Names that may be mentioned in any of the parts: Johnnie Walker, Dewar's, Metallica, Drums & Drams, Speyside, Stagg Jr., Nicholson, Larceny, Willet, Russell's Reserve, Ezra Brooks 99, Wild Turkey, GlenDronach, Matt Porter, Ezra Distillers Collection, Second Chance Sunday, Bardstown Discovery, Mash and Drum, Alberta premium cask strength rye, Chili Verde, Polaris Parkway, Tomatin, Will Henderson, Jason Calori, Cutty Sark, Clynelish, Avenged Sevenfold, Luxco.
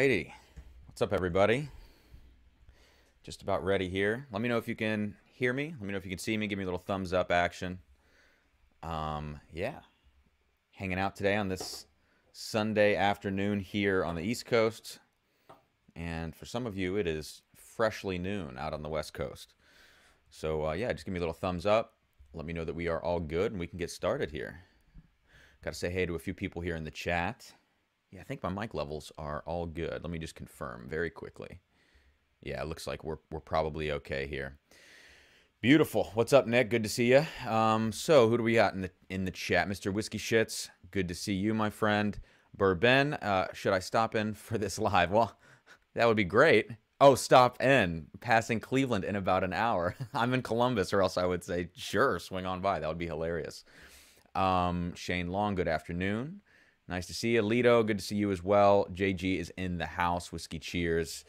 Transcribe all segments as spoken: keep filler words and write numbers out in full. righty, what's up everybody? Just about ready here. Let me know if you can hear me. Let me know if you can see me. Give me a little thumbs up action. Um, yeah, hanging out today on this Sunday afternoon here on the East Coast, and for some of you it is freshly noon out on the West Coast. So uh, yeah, just give me a little thumbs up. Let me know that we are all good and we can get started here. Got to say hey to a few people here in the chat. Yeah, I think my mic levels are all good. Let me just confirm very quickly. Yeah, it looks like we're, we're probably okay here. Beautiful. What's up, Nick? Good to see you. Um, so who do we got in the in the chat? Mister Whiskey Shits, good to see you, my friend. Bourbon, uh, should I stop in for this live? Well, that would be great. Oh, stop in. Passing Cleveland in about an hour. I'm in Columbus, or else I would say, sure, swing on by. That would be hilarious. Um, Shane Long, good afternoon. Nice to see you. Lito, good to see you as well. J G is in the house. Whiskey cheers.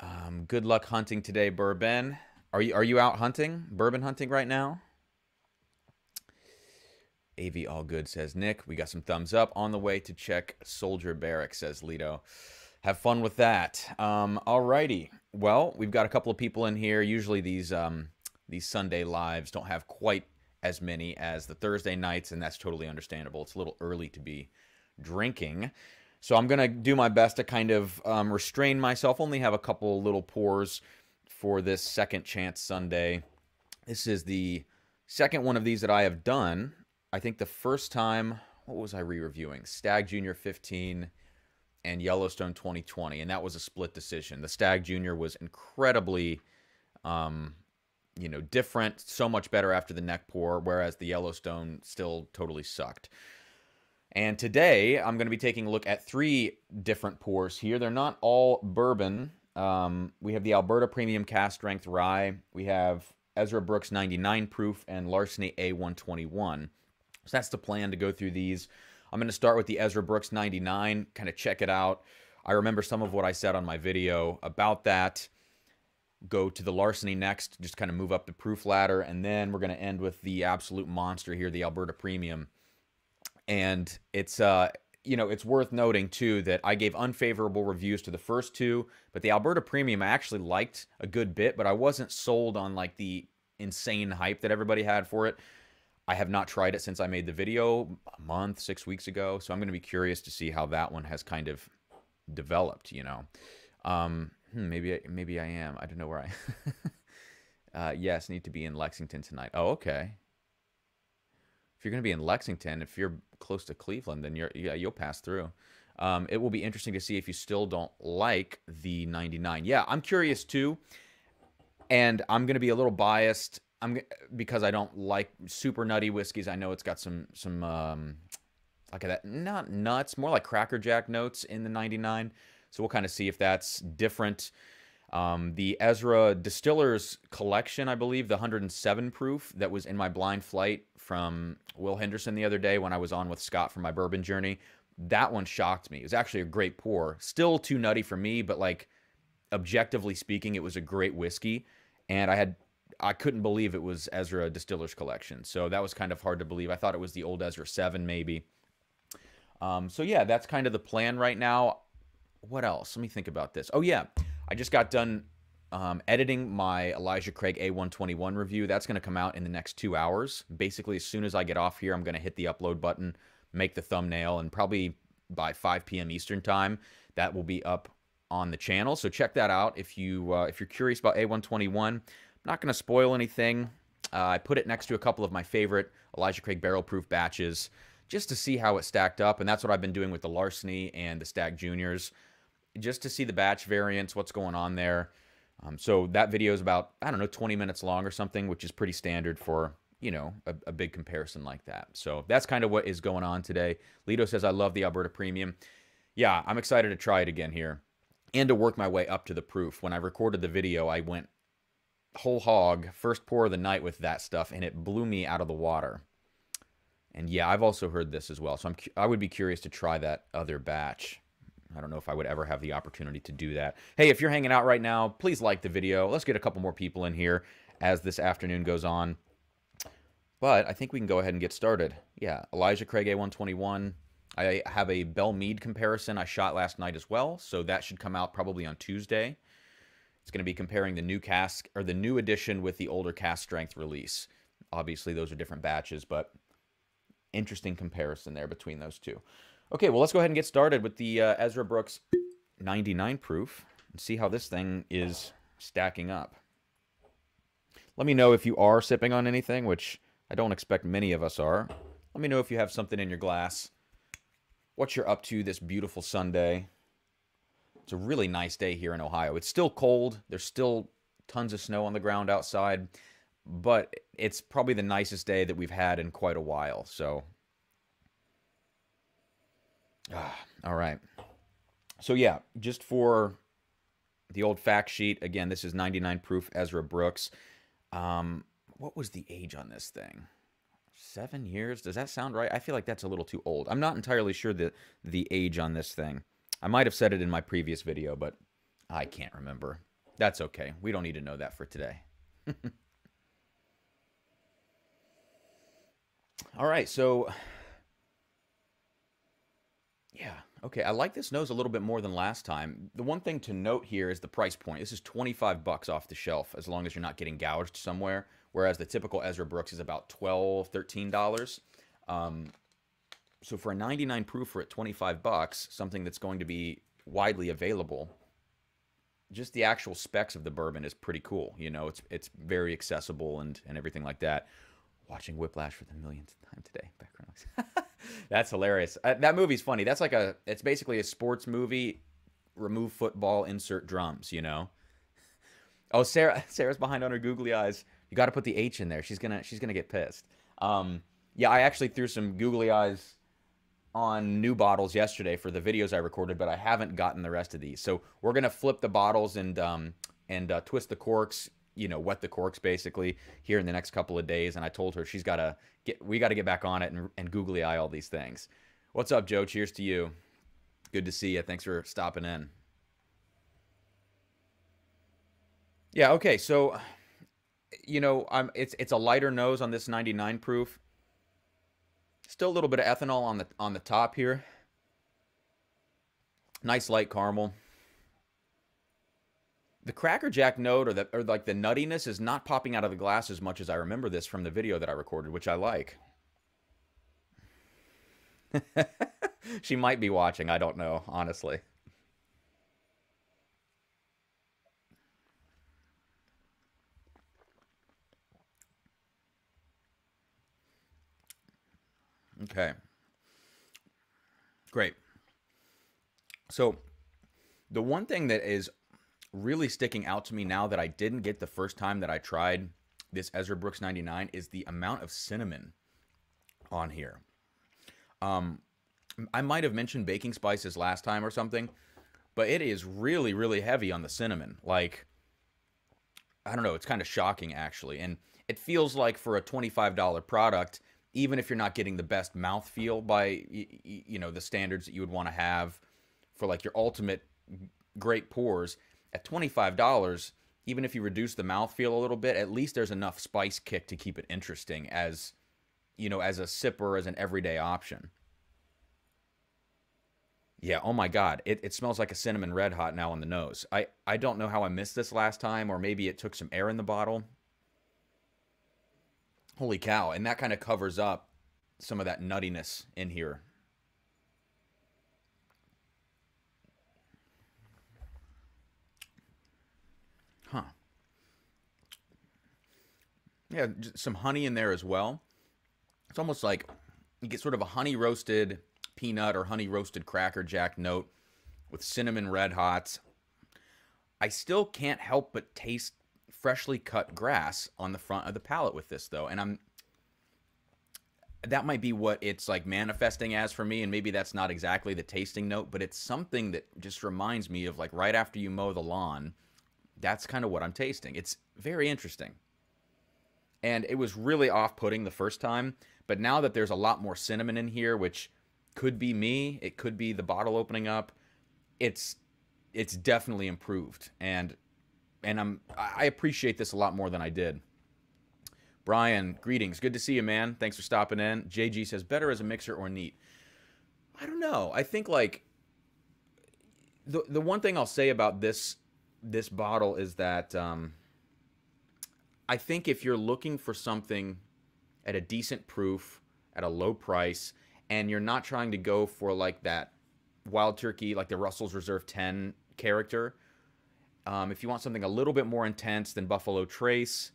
Um, good luck hunting today, Bourbon. Are you, are you out hunting? Bourbon hunting right now? A V all good, says Nick. We got some thumbs up. On the way to check Soldier Barracks, says Lito. Have fun with that. Um, all righty. Well, we've got a couple of people in here. Usually these, um, these Sunday lives don't have quite as many as the Thursday nights, and that's totally understandable. It's a little early to be drinking. So I'm going to do my best to kind of um, restrain myself, only have a couple little pours for this Second Chance Sunday. This is the second one of these that I have done. I think the first time, what was I re-reviewing? Stagg Junior fifteen and Yellowstone twenty twenty, and that was a split decision. The Stagg Junior was incredibly... Um, you know, different, so much better after the neck pour, whereas the Yellowstone still totally sucked. And today, I'm going to be taking a look at three different pours here. They're not all bourbon. Um, we have the Alberta Premium Cast Strength Rye. We have Ezra Brooks ninety-nine Proof and Larceny A one twenty-one. So that's the plan to go through these. I'm going to start with the Ezra Brooks ninety-nine, kind of check it out. I remember some of what I said on my video about that. Go to the Larceny next, just kind of move up the proof ladder, and then we're going to end with the absolute monster here, the Alberta Premium. And it's, uh, you know, it's worth noting, too, that I gave unfavorable reviews to the first two, but the Alberta Premium I actually liked a good bit, but I wasn't sold on, like, the insane hype that everybody had for it. I have not tried it since I made the video a month, six weeks ago, so I'm going to be curious to see how that one has kind of developed, you know. Um... Hmm, maybe, maybe I am. I don't know where I... uh, yes, need to be in Lexington tonight. Oh, okay. If you're going to be in Lexington, if you're close to Cleveland, then you're, yeah, you'll pass through. Um, it will be interesting to see if you still don't like the ninety-nine. Yeah, I'm curious too, and I'm going to be a little biased. I'm because I don't like super nutty whiskeys. I know it's got some some um, like that, not nuts, more like Cracker Jack notes in the ninety-nine. So we'll kind of see if that's different. Um, the Ezra Distillers Collection, I believe, the one oh seven proof that was in my blind flight from Will Henderson the other day when I was on with Scott for my bourbon journey. That one shocked me. It was actually a great pour. Still too nutty for me, but like objectively speaking, it was a great whiskey. And I had I couldn't believe it was Ezra Distillers Collection. So that was kind of hard to believe. I thought it was the old Ezra seven maybe. Um, so yeah, that's kind of the plan right now. What else? Let me think about this. Oh, yeah. I just got done um, editing my Elijah Craig A one twenty-one review. That's going to come out in the next two hours. Basically, as soon as I get off here, I'm going to hit the upload button, make the thumbnail, and probably by five P M Eastern time, that will be up on the channel. So check that out if, you, uh, if you're curious about A one twenty-one. I'm not going to spoil anything. Uh, I put it next to a couple of my favorite Elijah Craig barrel proof batches just to see how it stacked up, and that's what I've been doing with the Larceny and the Stagg Juniors. Just to see the batch variance, what's going on there. Um, so that video is about, I don't know, twenty minutes long or something, which is pretty standard for, you know, a, a big comparison like that. So that's kind of what is going on today. Lito says, I love the Alberta Premium. Yeah, I'm excited to try it again here and to work my way up to the proof. When I recorded the video, I went whole hog, first pour of the night with that stuff, and it blew me out of the water. And yeah, I've also heard this as well. So I'm, I would be curious to try that other batch. I don't know if I would ever have the opportunity to do that. Hey, if you're hanging out right now, please like the video. Let's get a couple more people in here as this afternoon goes on. But I think we can go ahead and get started. Yeah, Elijah Craig A one twenty-one, I have a Bell Mead comparison I shot last night as well, so that should come out probably on Tuesday. It's going to be comparing the new cask, or the new edition, with the older cask strength release. Obviously, those are different batches, but interesting comparison there between those two. Okay, well, let's go ahead and get started with the uh, Ezra Brooks ninety-nine proof and see how this thing is stacking up. Let me know if you are sipping on anything, which I don't expect many of us are. Let me know if you have something in your glass, what you're up to this beautiful Sunday. It's a really nice day here in Ohio. It's still cold. There's still tons of snow on the ground outside, but it's probably the nicest day that we've had in quite a while. So, ah, all right. So yeah, just for the old fact sheet, again, this is ninety-nine proof Ezra Brooks. Um, what was the age on this thing? Seven years? Does that sound right? I feel like that's a little too old. I'm not entirely sure the, the age on this thing. I might have said it in my previous video, but I can't remember. That's okay. We don't need to know that for today. All right, so... yeah, okay. I like this nose a little bit more than last time. The one thing to note here is the price point. This is twenty-five bucks off the shelf, as long as you're not getting gouged somewhere, whereas the typical Ezra Brooks is about twelve, thirteen dollars. Um, so for a ninety-nine proof at twenty-five bucks, something that's going to be widely available, just the actual specs of the bourbon is pretty cool. You know, it's it's very accessible and, and everything like that. Watching Whiplash for the millionth time today. Background noise. That's hilarious. Uh, that movie's funny. That's like a, it's basically a sports movie. Remove football, insert drums, you know? Oh, Sarah, Sarah's behind on her googly eyes. You got to put the H in there. She's going to, she's going to get pissed. Um, yeah, I actually threw some googly eyes on new bottles yesterday for the videos I recorded, but I haven't gotten the rest of these. So we're going to flip the bottles and, um, and, uh, twist the corks, you know, wet the corks basically here in the next couple of days. And I told her she's got to get, we got to get back on it and, and googly eye all these things. What's up, Joe? Cheers to you. Good to see you. Thanks for stopping in. Yeah. Okay. So, you know, I'm, it's, it's a lighter nose on this ninety-nine proof. Still a little bit of ethanol on the, on the top here. Nice light caramel. The Cracker Jack note, or, the, or like the nuttiness, is not popping out of the glass as much as I remember this from the video that I recorded, which I like. She might be watching. I don't know, honestly. Okay. Great. So the one thing that is really sticking out to me now that I didn't get the first time that I tried this Ezra Brooks ninety-nine is the amount of cinnamon on here. Um, I might have mentioned baking spices last time or something, but it is really, really heavy on the cinnamon. Like, I don't know, it's kind of shocking actually. And it feels like for a twenty-five dollar product, even if you're not getting the best mouthfeel by, you know, the standards that you would want to have for like your ultimate great pours, at twenty-five dollars, even if you reduce the mouthfeel a little bit, at least there's enough spice kick to keep it interesting as, you know, as a sipper, as an everyday option. Yeah, oh my God. It, it smells like a cinnamon red hot now on the nose. I, I don't know how I missed this last time, or maybe it took some air in the bottle. Holy cow. And that kind of covers up some of that nuttiness in here. Huh. Yeah, some honey in there as well. It's almost like you get sort of a honey roasted peanut or honey roasted Cracker Jack note with cinnamon red hots. I still can't help but taste freshly cut grass on the front of the palate with this though. And I'm, that might be what it's like manifesting as for me. And maybe that's not exactly the tasting note, but it's something that just reminds me of like right after you mow the lawn. That's kind of what I'm tasting. It's very interesting. And it was really off-putting the first time, but now that there's a lot more cinnamon in here, which could be me, it could be the bottle opening up, it's it's definitely improved. And and I'm I appreciate this a lot more than I did. Brian, greetings. Good to see you, man. Thanks for stopping in. J G says, better as a mixer or neat? I don't know. I think like the the one thing I'll say about this this bottle is that um, I think if you're looking for something at a decent proof, at a low price, and you're not trying to go for like that wild turkey, like the Russell's Reserve ten character, um, if you want something a little bit more intense than Buffalo Trace,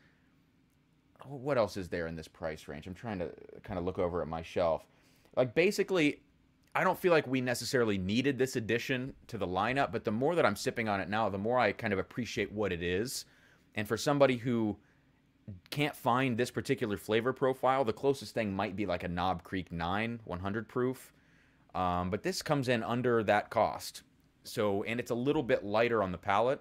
what else is there in this price range? I'm trying to kind of look over at my shelf. Like basically, I don't feel like we necessarily needed this addition to the lineup, but the more that I'm sipping on it now, the more I kind of appreciate what it is. And for somebody who can't find this particular flavor profile, the closest thing might be like a Knob Creek nine, one hundred proof. Um, but this comes in under that cost. So, and it's a little bit lighter on the palate.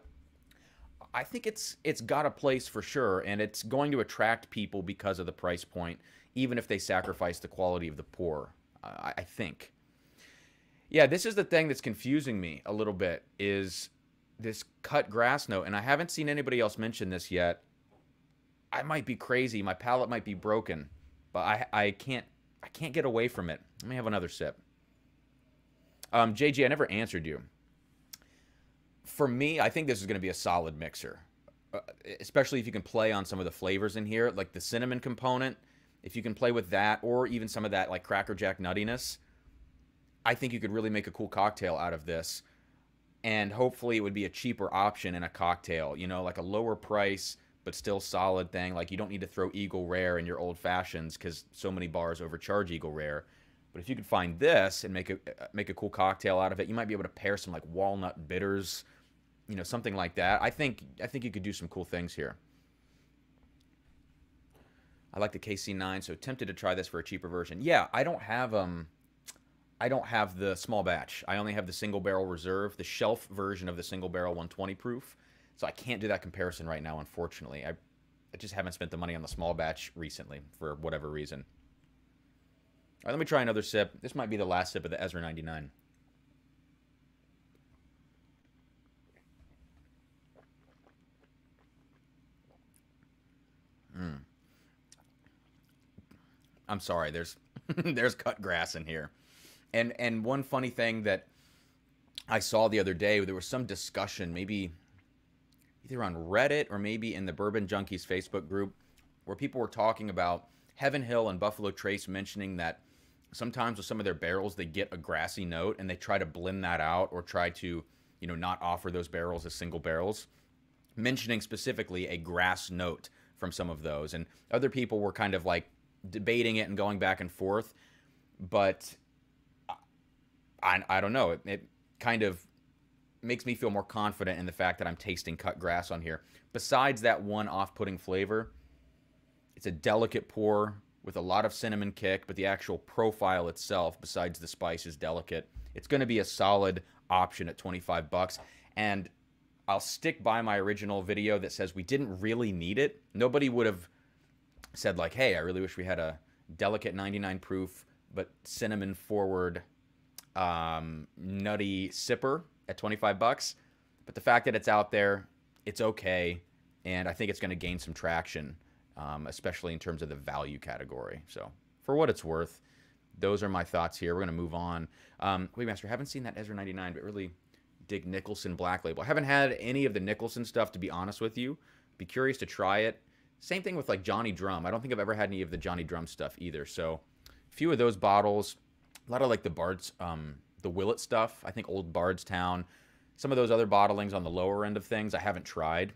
I think it's it's got a place for sure, and it's going to attract people because of the price point, even if they sacrifice the quality of the pour, uh, I think. Yeah, this is the thing that's confusing me a little bit, is this cut grass note, and I haven't seen anybody else mention this yet. I might be crazy, my palate might be broken, but I, I can't I can't get away from it. Let me have another sip. Um, J J, I never answered you. For me, I think this is going to be a solid mixer, especially if you can play on some of the flavors in here, like the cinnamon component. If you can play with that, or even some of that like Cracker Jack nuttiness, I think you could really make a cool cocktail out of this. And hopefully it would be a cheaper option in a cocktail, you know, like a lower price, but still solid thing. Like you don't need to throw Eagle Rare in your old fashions because so many bars overcharge Eagle Rare. But if you could find this and make a, make a cool cocktail out of it, you might be able to pair some like walnut bitters, you know, something like that. I think I think you could do some cool things here. I like the K C nine, so tempted to try this for a cheaper version. Yeah, I don't have um, I don't have the small batch. I only have the single barrel reserve, the shelf version of the single barrel one twenty proof. So I can't do that comparison right now, unfortunately. I, I just haven't spent the money on the small batch recently for whatever reason. All right, let me try another sip. This might be the last sip of the Ezra ninety-nine. Mm. I'm sorry, there's there's cut grass in here. And and one funny thing that I saw the other day, there was some discussion, maybe either on Reddit or maybe in the Bourbon Junkies Facebook group, where people were talking about Heaven Hill and Buffalo Trace, mentioning that sometimes with some of their barrels they get a grassy note and they try to blend that out, or try to, you know, not offer those barrels as single barrels, mentioning specifically a grass note from some of those. And other people were kind of like debating it and going back and forth, but I, I don't know, it, it kind of makes me feel more confident in the fact that I'm tasting cut grass on here. Besides that one off-putting flavor, it's a delicate pour with a lot of cinnamon kick, but the actual profile itself, besides the spice, is delicate. It's going to be a solid option at twenty-five bucks, and I'll stick by my original video that says we didn't really need it. Nobody would have said like, hey, I really wish we had a delicate ninety-nine proof, but cinnamon forward, um, nutty sipper at twenty-five bucks. But the fact that it's out there, it's okay. And I think it's going to gain some traction, um, especially in terms of the value category. So for what it's worth, those are my thoughts here. We're going to move on. Um, Waymaster, haven't seen that Ezra ninety-nine, but really dig Nicholson Black Label. I haven't had any of the Nicholson stuff, to be honest with you. Be curious to try it. Same thing with like Johnnie Drum. I don't think I've ever had any of the Johnnie Drum stuff either. So a few of those bottles, a lot of like the Bards, um, the Willet stuff. I think Old Bardstown, some of those other bottlings on the lower end of things I haven't tried.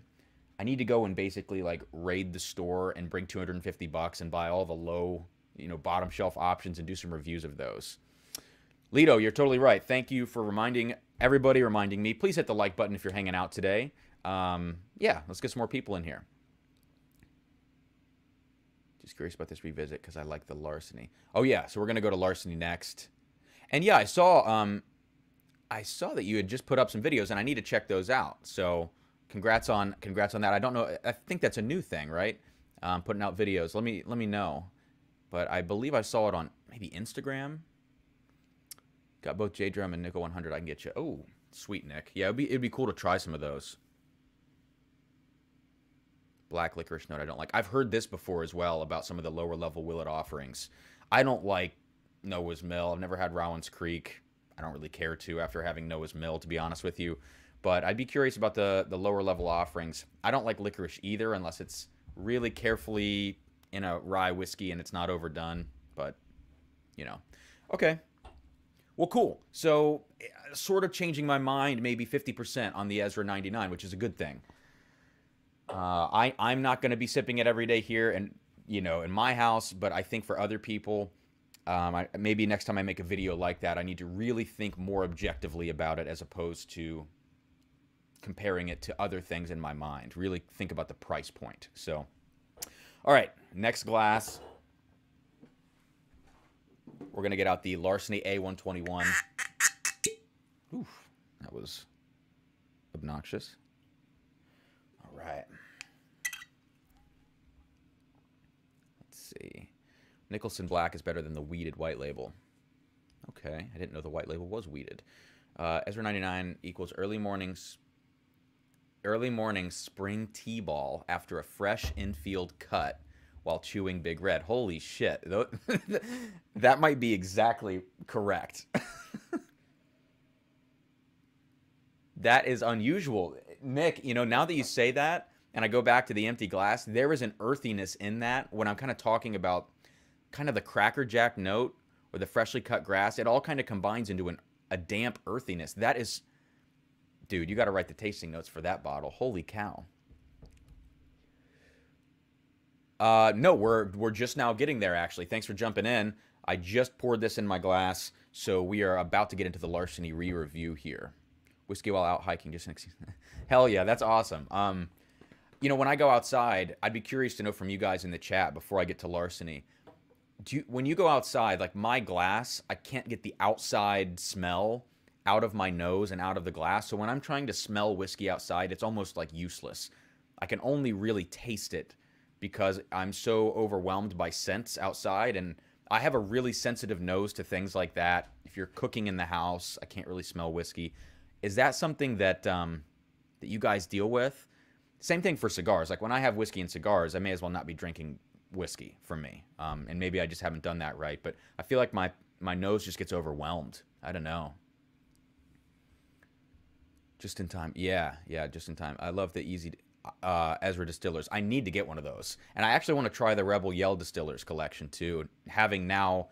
I need to go and basically like raid the store and bring two hundred fifty bucks and buy all the low, you know, bottom shelf options and do some reviews of those. Lito, you're totally right. Thank you for reminding everybody, reminding me. Please hit the like button if you're hanging out today. Um, yeah, let's get some more people in here. Just curious about this revisit because I like the Larceny. Oh, yeah, so we're going to go to Larceny next. And, yeah, I saw um, I saw that you had just put up some videos, and I need to check those out. So congrats on congrats on that. I don't know. I think that's a new thing, right? Um, putting out videos. Let me, let me know. But I believe I saw it on maybe Instagram. Got both J Drum and Nickel one hundred. I can get you. Oh, sweet, Nick. Yeah, it'd be it'd be cool to try some of those. Black licorice note I don't like. I've heard this before as well about some of the lower level Willet offerings. I don't like Noah's Mill. I've never had Rowan's Creek. I don't really care to after having Noah's Mill, to be honest with you. But I'd be curious about the, the lower level offerings. I don't like licorice either unless it's really carefully in a rye whiskey and it's not overdone. But, you know. Okay. Well, cool. So, sort of changing my mind maybe fifty percent on the Ezra ninety-nine, which is a good thing. Uh, I, I'm not going to be sipping it every day here and, you know, in my house. But I think for other people, um, I, maybe next time I make a video like that, I need to really think more objectively about it as opposed to comparing it to other things in my mind. Really think about the price point. So, all right. Next glass. We're going to get out the Larceny A one twenty-one. Oof, that was obnoxious. All right. Let's see. Nicholson Black is better than the weeded white label. Okay, I didn't know the white label was weeded. Uh, Ezra ninety-nine equals early mornings, early morning spring tea ball after a fresh infield cut while chewing Big Red. Holy shit. That might be exactly correct. That is unusual. Nick, you know, now that you say that, and I go back to the empty glass, there is an earthiness in that when I'm kind of talking about kind of the Cracker Jack note or the freshly cut grass. It all kind of combines into an, a damp earthiness. That is... Dude, you got to write the tasting notes for that bottle. Holy cow. Uh, no, we're we're just now getting there, actually. Thanks for jumping in. I just poured this in my glass, so we are about to get into the Larceny re-review here. Whiskey while out hiking, just an excuse. Hell yeah, that's awesome. Um, you know, when I go outside, I'd be curious to know from you guys in the chat before I get to Larceny. Do you, when you go outside, like my glass, I can't get the outside smell out of my nose and out of the glass. So when I'm trying to smell whiskey outside, it's almost like useless. I can only really taste it, because I'm so overwhelmed by scents outside, and I have a really sensitive nose to things like that. If you're cooking in the house, I can't really smell whiskey. Is that something that um, that you guys deal with? Same thing for cigars. Like when I have whiskey and cigars, I may as well not be drinking whiskey for me. Um, and maybe I just haven't done that right, but I feel like my, my nose just gets overwhelmed. I don't know. Just in time. Yeah, yeah, just in time. I love the easy... Uh, Ezra Distillers. I need to get one of those. And I actually want to try the Rebel Yell Distillers collection too, having now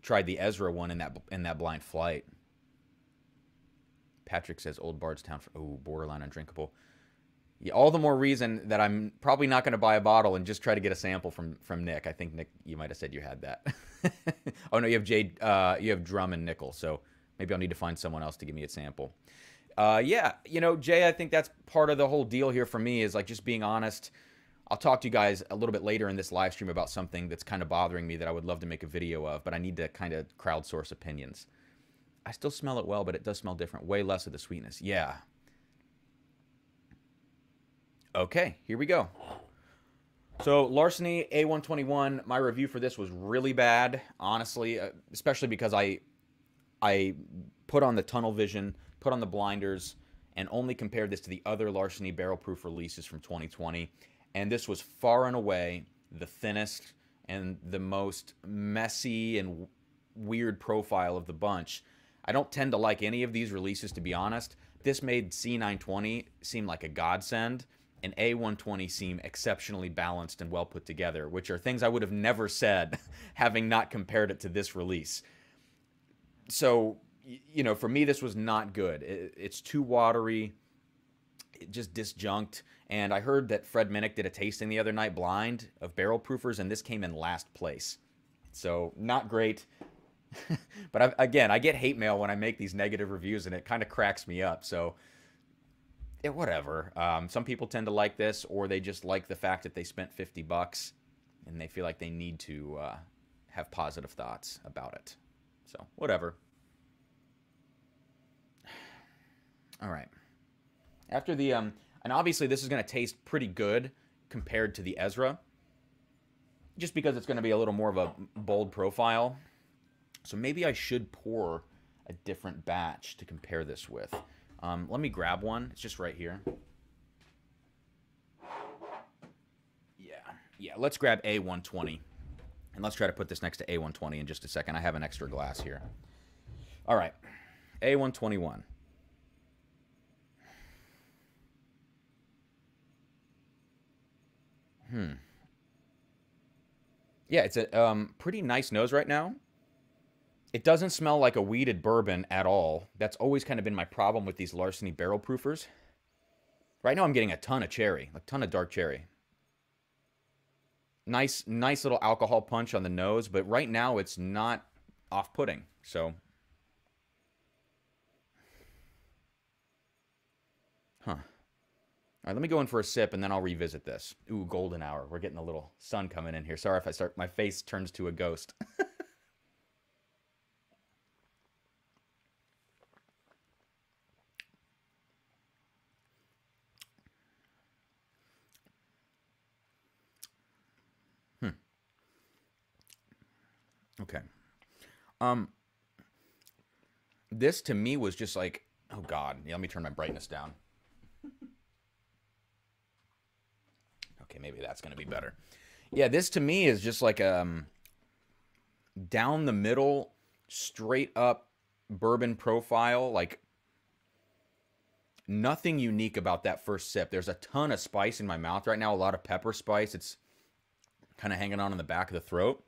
tried the Ezra one in that in that blind flight. Patrick says Old Bardstown for, oh, borderline undrinkable. Yeah, all the more reason that I'm probably not going to buy a bottle and just try to get a sample from from Nick. I think Nick, you might have said you had that. Oh no, you have Jade, uh, you have Drum and Nickel, so maybe I'll need to find someone else to give me a sample. Uh, yeah, you know, Jay, I think that's part of the whole deal here for me is like just being honest. I'll talk to you guys a little bit later in this live stream about something that's kind of bothering me that I would love to make a video of, but I need to kind of crowdsource opinions. I still smell it well, but it does smell different. Way less of the sweetness. Yeah. Okay, here we go. So Larceny A one twenty-one, my review for this was really bad, honestly, especially because I, I put on the tunnel vision, put on the blinders, and only compared this to the other Larceny barrel-proof releases from twenty twenty. And this was far and away the thinnest and the most messy and weird profile of the bunch. I don't tend to like any of these releases, to be honest. This made C nine twenty seem like a godsend, and A one twenty seem exceptionally balanced and well put together, which are things I would have never said having not compared it to this release. So... you know, for me, this was not good. It's too watery, it just disjunct. And I heard that Fred Minnick did a tasting the other night blind of barrel proofers, and this came in last place. So not great. But I've, again, I get hate mail when I make these negative reviews, and it kind of cracks me up. So it, whatever. Um, some people tend to like this, or they just like the fact that they spent fifty bucks, and they feel like they need to uh, have positive thoughts about it. So whatever. All right. After the, um, and obviously this is going to taste pretty good compared to the Ezra, just because it's going to be a little more of a bold profile. So maybe I should pour a different batch to compare this with. Um, let me grab one. It's just right here. Yeah. Yeah. Let's grab A one twenty. And let's try to put this next to A one twenty in just a second. I have an extra glass here. All right, A one twenty-one. Hmm. Yeah, it's a um, pretty nice nose right now. It doesn't smell like a weeded bourbon at all. That's always kind of been my problem with these Larceny barrel proofers. Right now I'm getting a ton of cherry, a ton of dark cherry. Nice, nice little alcohol punch on the nose, but right now it's not off-putting, so. Huh. All right, let me go in for a sip, and then I'll revisit this. Ooh, golden hour. We're getting a little sun coming in here. Sorry if I start, my face turns to a ghost. Okay. Um, this to me was just like, oh God, yeah, let me turn my brightness down. Okay, maybe that's going to be better. Yeah, this to me is just like um, down the middle, straight up bourbon profile, like nothing unique about that first sip. There's a ton of spice in my mouth right now, a lot of pepper spice. It's kind of hanging on in the back of the throat.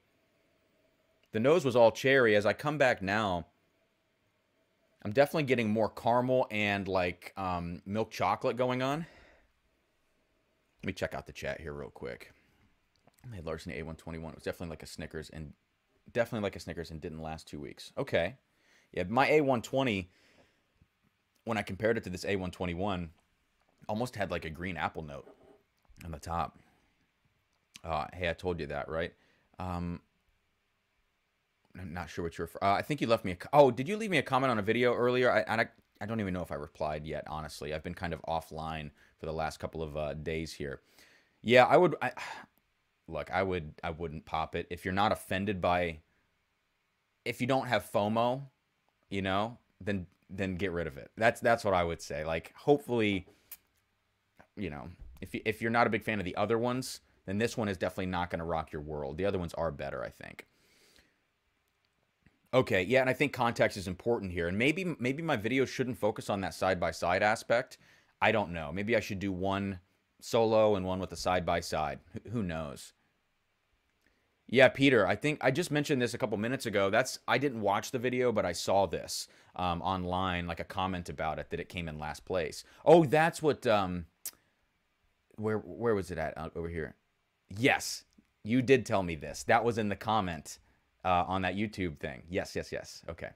The nose was all cherry. As I come back now, I'm definitely getting more caramel and like um, milk chocolate going on. Let me check out the chat here real quick. I had Larceny A one twenty-one. It was definitely like a Snickers and definitely like a Snickers and didn't last two weeks. Okay. Yeah, my A one twenty, when I compared it to this A one twenty-one, almost had like a green apple note on the top. Uh, hey, I told you that, right? Um... I'm not sure what you're... Uh, I think you left me a... Oh, did you leave me a comment on a video earlier? I, I, I don't even know if I replied yet, honestly. I've been kind of offline for the last couple of uh, days here. Yeah, I would... I, look, I, would, I wouldn't pop it. If you're not offended by... If you don't have FOMO, you know, then then get rid of it. That's that's what I would say. Like, hopefully, you know, if, you, if you're not a big fan of the other ones, then this one is definitely not going to rock your world. The other ones are better, I think. Okay, yeah, and I think context is important here. And maybe maybe my video shouldn't focus on that side-by-side aspect. I don't know. Maybe I should do one solo and one with a side-by-side. Who knows? Yeah, Peter, I think I just mentioned this a couple minutes ago. That's I didn't watch the video, but I saw this um, online, like a comment about it, that it came in last place. Oh, that's what... Um, where, where was it at? Uh, over here. Yes, you did tell me this. That was in the comment. Uh, on that YouTube thing. Yes, yes, yes. Okay.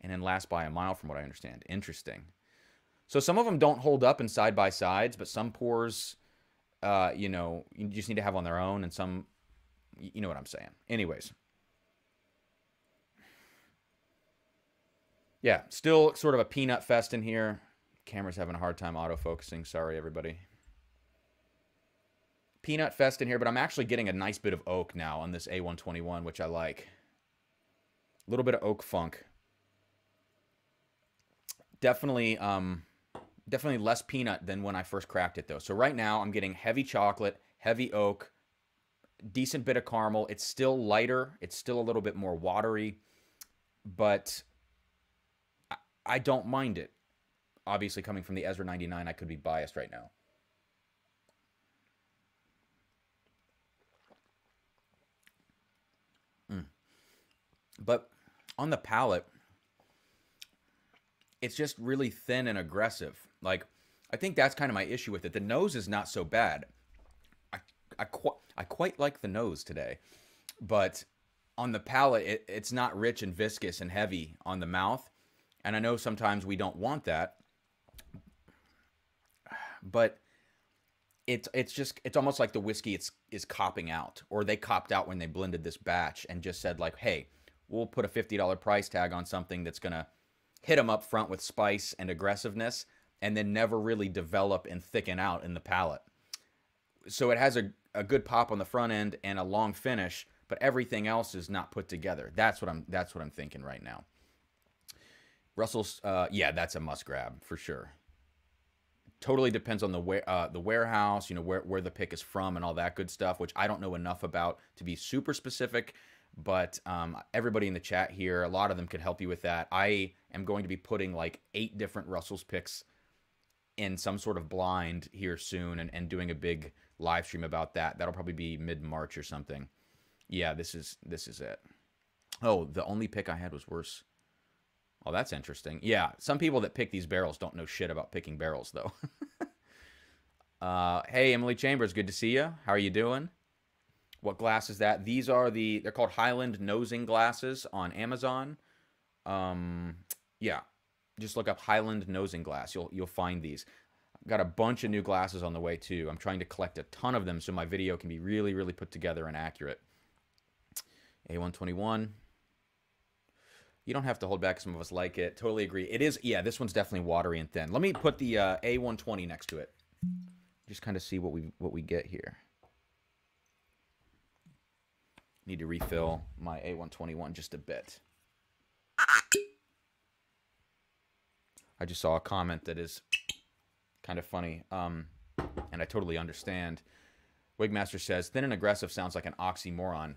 And then last by a mile from what I understand. Interesting. So some of them don't hold up in side-by-sides, but some pours, uh, you know, you just need to have on their own, and some, you know what I'm saying. Anyways. Yeah, still sort of a peanut fest in here. Camera's having a hard time auto-focusing. Sorry, everybody. Peanut fest in here, but I'm actually getting a nice bit of oak now on this A one twenty-one, which I like. A little bit of oak funk. Definitely, um, definitely less peanut than when I first cracked it, though. So right now, I'm getting heavy chocolate, heavy oak, decent bit of caramel. It's still lighter. It's still a little bit more watery, but I, I don't mind it. Obviously, coming from the Ezra ninety-nine, I could be biased right now. But on the palate, it's just really thin and aggressive. Like, I think that's kind of my issue with it. The nose is not so bad. I, I, qu I quite like the nose today. But on the palate, it, it's not rich and viscous and heavy on the mouth. And I know sometimes we don't want that. But it's, it's just, it's almost like the whiskey it's, is copping out. Or they copped out when they blended this batch and just said like, hey... We'll put a fifty dollar price tag on something that's going to hit them up front with spice and aggressiveness and then never really develop and thicken out in the palate. So it has a, a good pop on the front end and a long finish, but everything else is not put together. That's what I'm, that's what I'm thinking right now. Russell's, uh, yeah, that's a must grab for sure. totally depends on the wa uh, the warehouse, you know, where, where the pick is from and all that good stuff, which I don't know enough about to be super specific. But um, everybody in the chat here, a lot of them could help you with that. I am going to be putting like eight different Russell's picks in some sort of blind here soon, and, and doing a big live stream about that. That'll probably be mid-March or something. Yeah, this is this is it. Oh, the only pick I had was worse. Oh, that's interesting. Yeah, some people that pick these barrels don't know shit about picking barrels, though. uh, hey, Emily Chambers, good to see you. How are you doing? What glass is that? These are the, they're called Highland nosing glasses on Amazon. Um, yeah, just look up Highland nosing glass. You'll, you'll find these. I've got a bunch of new glasses on the way too. I'm trying to collect a ton of them so my video can be really, really put together and accurate. A one twenty-one. You don't have to hold back. Some of us like it. Totally agree. It is, yeah, this one's definitely watery and thin. Let me put the uh, A one twenty next to it. Just kind of see what we what we get here. Need to refill my A one twenty-one just a bit. I just saw a comment that is kind of funny, um, and I totally understand. Wigmaster says, thin and aggressive sounds like an oxymoron.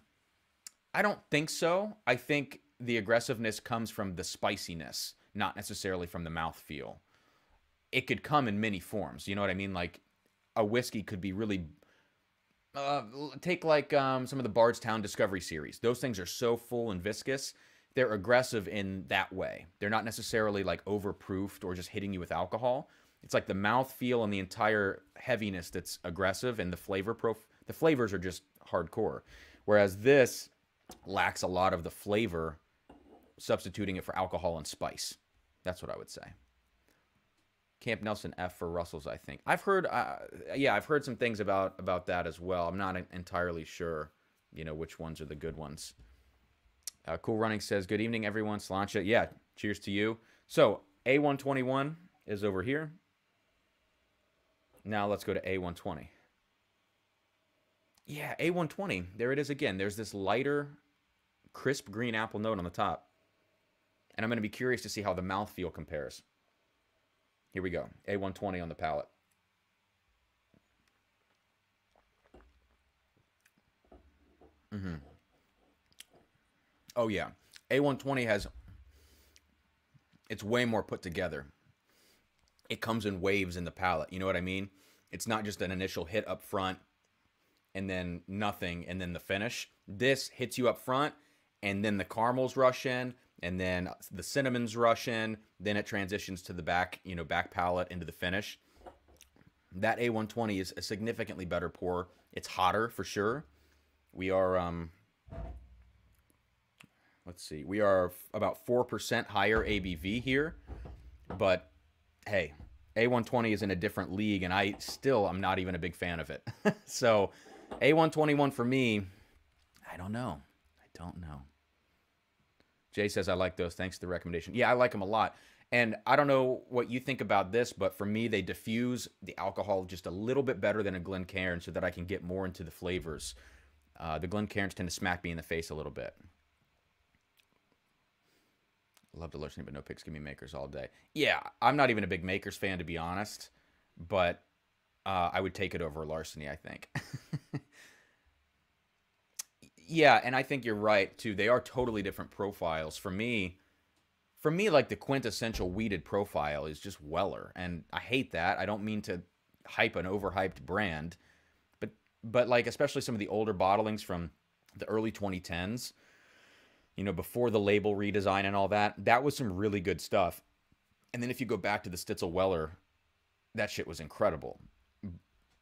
I don't think so. I think the aggressiveness comes from the spiciness, not necessarily from the mouthfeel. It could come in many forms, you know what I mean? Like, a whiskey could be really... Uh, take like um, some of the Bardstown Discovery series. Those things are so full and viscous. They're aggressive in that way. They're not necessarily like overproofed or just hitting you with alcohol. It's like the mouthfeel and the entire heaviness that's aggressive, and the flavor prof the flavors are just hardcore. Whereas this lacks a lot of the flavor, substituting it for alcohol and spice. That's what I would say. Camp Nelson F for Russell's, I think. I've heard, uh, yeah, I've heard some things about about that as well. I'm not entirely sure, you know, which ones are the good ones. Uh, cool Running says, good evening, everyone. Slancha, yeah, cheers to you. So, A one twenty-one is over here. Now let's go to A one twenty. Yeah, A one twenty, there it is again. There's this lighter, crisp green apple note on the top. And I'm going to be curious to see how the mouthfeel compares. Here we go, A one twenty on the palate. Mm-hmm. Oh yeah, A one twenty has, it's way more put together. It comes in waves in the palate, you know what I mean? It's not just an initial hit up front and then nothing and then the finish. This hits you up front and then the caramels rush in, and then the cinnamons rush in, then it transitions to the back, you know, back palate into the finish. That A one twenty is a significantly better pour. It's hotter for sure. We are, um, let's see, we are about four percent higher A B V here, but hey, A one twenty is in a different league, and I still am not even a big fan of it. So A one twenty-one for me, I don't know. I don't know. Jay says, I like those. Thanks for the recommendation. Yeah, I like them a lot. And I don't know what you think about this, but for me, they diffuse the alcohol just a little bit better than a Glencairn so that I can get more into the flavors. Uh, the Glencairns tend to smack me in the face a little bit. Love to Larceny, but no picks. Give me Makers all day. Yeah, I'm not even a big Makers fan, to be honest, but uh, I would take it over Larceny, I think. Yeah, and I think you're right, too. They are totally different profiles. For me, for me, like, the quintessential weeded profile is just Weller, and I hate that. I don't mean to hype an overhyped brand, but, but like, especially some of the older bottlings from the early twenty tens, you know, before the label redesign and all that, that was some really good stuff. And then if you go back to the Stitzel Weller, that shit was incredible.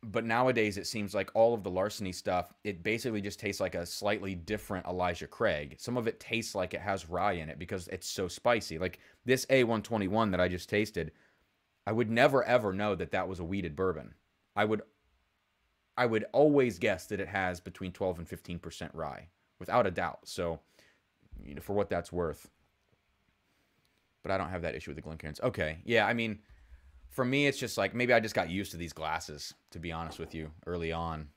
But nowadays, it seems like all of the Larceny stuff, it basically just tastes like a slightly different Elijah Craig. Some of it tastes like it has rye in it because it's so spicy. Like this A one twenty-one that I just tasted, I would never, ever know that that was a weeded bourbon. I would, I would always guess that it has between twelve and fifteen percent rye, without a doubt. So, you know, for what that's worth. But I don't have that issue with the Glencairns. Okay, yeah, I mean... For me, it's just like, maybe I just got used to these glasses, to be honest with you, early on.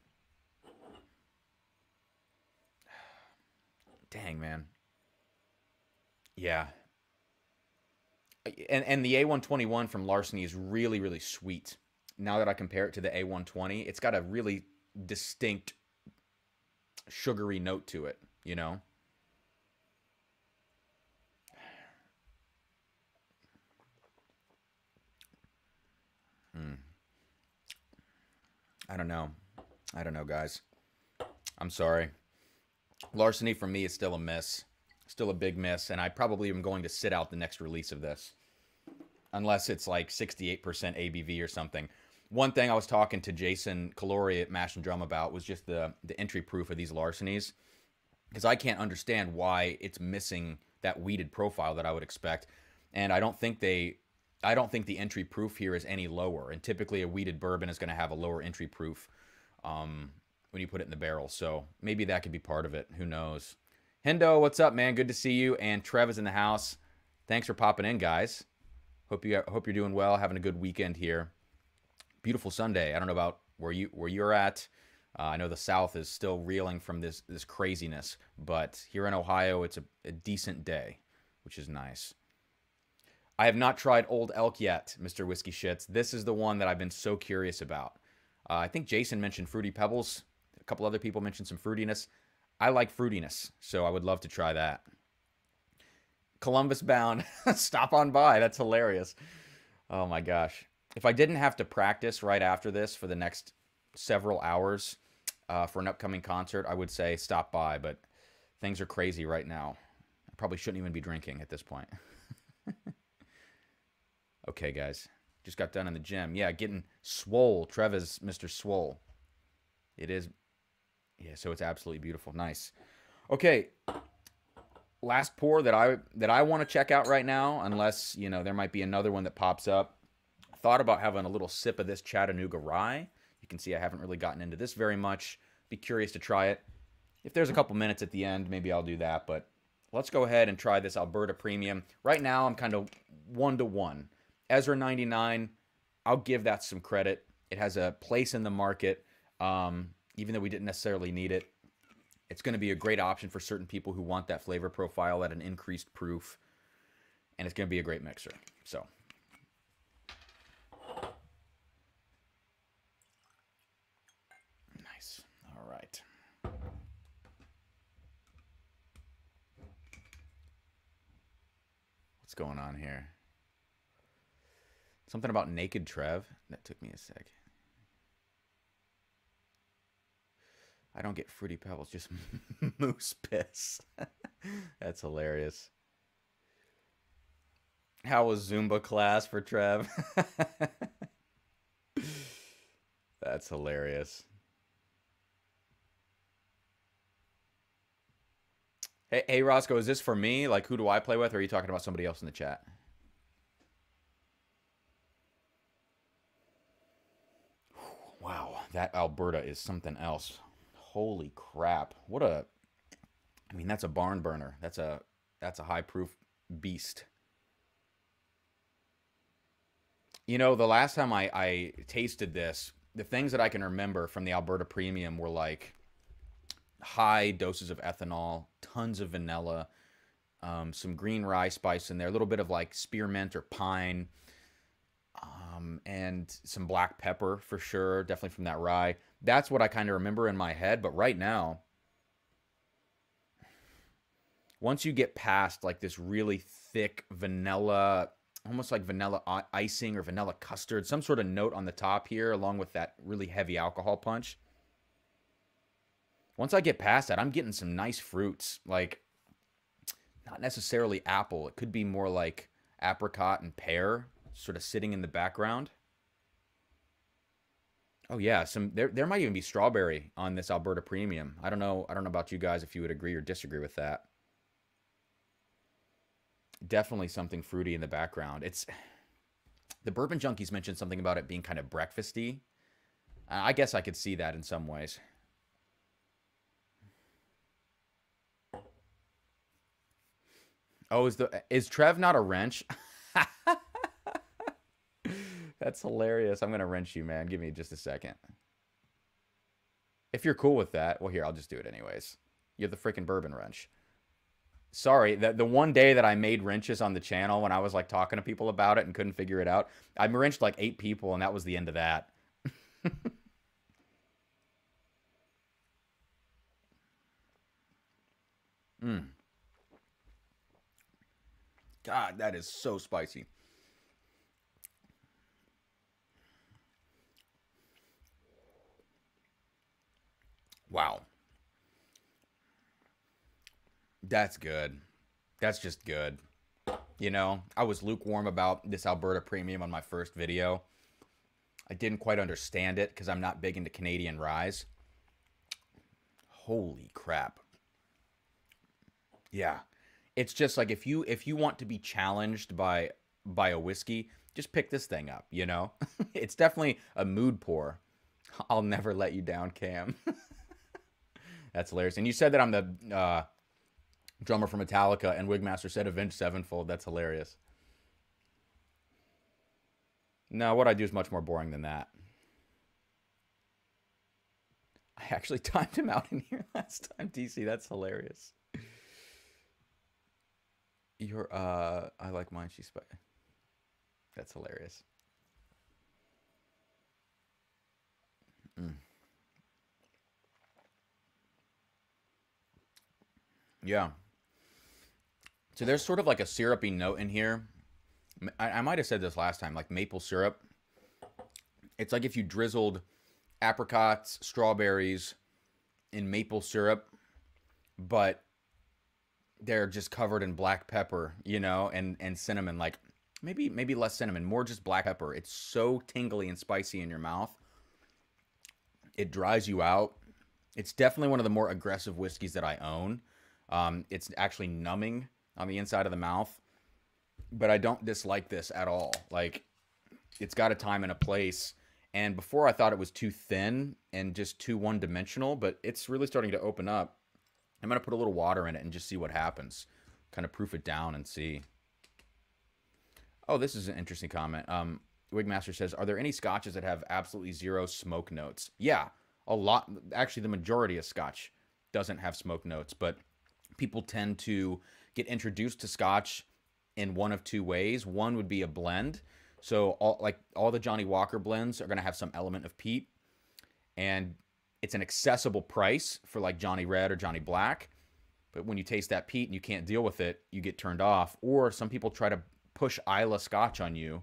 Dang, man. Yeah. And, and the A one twenty-one from Larceny is really, really sweet. now that I compare it to the A one twenty, it's got a really distinct sugary note to it, you know? Hmm. I don't know. I don't know, guys. I'm sorry. Larceny for me is still a miss. Still a big miss, and I probably am going to sit out the next release of this. Unless it's like sixty-eight percent A B V or something. One thing I was talking to Jason Calori at Mash and Drum about was just the, the entry proof of these Larcenies. Because I can't understand why it's missing that weeded profile that I would expect. And I don't think they... I don't think the entry proof here is any lower. And typically a weeded bourbon is going to have a lower entry proof um, when you put it in the barrel. So maybe that could be part of it. Who knows? Hendo, what's up, man? Good to see you. And Trev is in the house. Thanks for popping in, guys. Hope, you, hope you're doing well. Having a good weekend here. Beautiful Sunday. I don't know about where, you, where you're at. Uh, I know the South is still reeling from this, this craziness. But here in Ohio, it's a, a decent day, which is nice. I have not tried Old Elk yet, Mister Whiskey Shits. This is the one that I've been so curious about. Uh, I think Jason mentioned Fruity Pebbles. A couple other people mentioned some fruitiness. I like fruitiness, so I would love to try that. Columbus Bound. Stop on by. That's hilarious. Oh, my gosh. If I didn't have to practice right after this for the next several hours uh, for an upcoming concert, I would say stop by, but things are crazy right now. I probably shouldn't even be drinking at this point. Okay, guys. Just got done in the gym. Yeah, getting swole. Trevor's Mister Swole. It is. Yeah, so it's absolutely beautiful. Nice. Okay. Last pour that I that I want to check out right now, unless, you know, there might be another one that pops up. I thought about having a little sip of this Chattanooga Rye. You can see I haven't really gotten into this very much. Be curious to try it. If there's a couple minutes at the end, maybe I'll do that, but let's go ahead and try this Alberta Premium. Right now, I'm kind of one to one. Ezra ninety-nine, I'll give that some credit. It has a place in the market, um, even though we didn't necessarily need it. It's going to be a great option for certain people who want that flavor profile at an increased proof, and it's going to be a great mixer. So, nice. All right. What's going on here? Something about naked Trev. That took me a sec. I don't get Fruity Pebbles, just moose piss. That's hilarious. How was Zumba class for Trev? That's hilarious. Hey, hey, Roscoe, is this for me? Like, who do I play with? Or are you talking about somebody else in the chat? Wow, that Alberta is something else. Holy crap. What a... I mean, that's a barn burner. That's a, that's a high-proof beast. You know, the last time I, I tasted this, the things that I can remember from the Alberta Premium were like... high doses of ethanol, tons of vanilla, um, some green rye spice in there, a little bit of like spearmint or pine, um, and some black pepper for sure, definitely from that rye. That's what I kind of remember in my head, but right now, once you get past like this really thick vanilla, almost like vanilla icing or vanilla custard, some sort of note on the top here, along with that really heavy alcohol punch, once I get past that, I'm getting some nice fruits, like not necessarily apple. It could be more like apricot and pear sort of sitting in the background. Oh yeah, some there there might even be strawberry on this Alberta Premium. I don't know, I don't know about you guys if you would agree or disagree with that. Definitely something fruity in the background. It's the Bourbon Junkies mentioned something about it being kind of breakfasty. I guess I could see that in some ways. Oh, is the is Trev not a wrench? That's hilarious. I'm gonna wrench you, man. Give me just a second. If you're cool with that, well, here, I'll just do it anyways. You're the freaking bourbon wrench. sorry, the, the one day that I made wrenches on the channel when I was like talking to people about it and couldn't figure it out, I wrenched like eight people and that was the end of that. mm. God, that is so spicy. Wow. That's good. That's just good. You know, I was lukewarm about this Alberta Premium on my first video. I didn't quite understand it because I'm not big into Canadian ryes. Holy crap. Yeah. It's just like if you if you want to be challenged by by a whiskey, just pick this thing up, you know? It's definitely a mood pour. I'll never let you down, Cam. That's hilarious. And you said that I'm the uh drummer for Metallica, and Wigmaster said Avenged Sevenfold. That's hilarious. No, what I do is much more boring than that. I actually timed him out in here last time, D C. That's hilarious. You're, uh, I like mine. She's, that's hilarious. Mm. Yeah. So there's sort of like a syrupy note in here. I, I might have said this last time, like maple syrup. It's like if you drizzled apricots, strawberries in maple syrup, but they're just covered in black pepper, you know, and, and cinnamon. Like maybe maybe less cinnamon, more just black pepper. It's so tingly and spicy in your mouth. It dries you out. It's definitely one of the more aggressive whiskeys that I own. Um, it's actually numbing on the inside of the mouth, but I don't dislike this at all. Like, it's got a time and a place. And before I thought it was too thin and just too one-dimensional, but it's really starting to open up. I'm going to put a little water in it and just see what happens. Kind of proof it down and see. Oh, this is an interesting comment. Um, Wigmaster says, are there any scotches that have absolutely zero smoke notes? Yeah, a lot. Actually, the majority of scotch doesn't have smoke notes, but people tend to get introduced to scotch in one of two ways. One would be a blend. So all, like all the Johnnie Walker blends are going to have some element of peat. And it's an accessible price for like Johnny Red or Johnny Black. But when you taste that peat and you can't deal with it, you get turned off. Or some people try to push Islay scotch on you,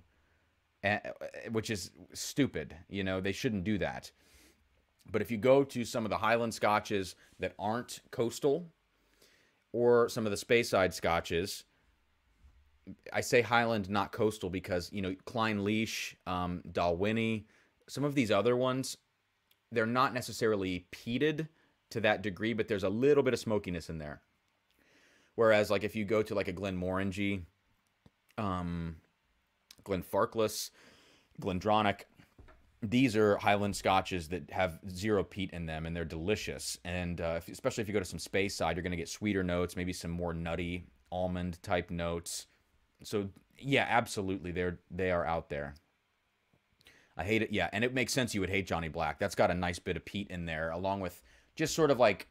which is stupid. You know, they shouldn't do that. But if you go to some of the Highland scotches that aren't coastal, or some of the Speyside scotches. I say Highland, not coastal, because, you know, Clynelish, um, Balvenie, some of these other ones, they're not necessarily peated to that degree, but there's a little bit of smokiness in there. Whereas, like, if you go to, like, a Glenmorangie, um, Glenfarclas, GlenDronach, these are Highland scotches that have zero peat in them, and they're delicious. And uh, if, especially if you go to some Speyside, you're going to get sweeter notes, maybe some more nutty almond-type notes. So, yeah, absolutely, they're, they are out there. I hate it. Yeah, and it makes sense you would hate Johnny Black. That's got a nice bit of peat in there, along with just sort of like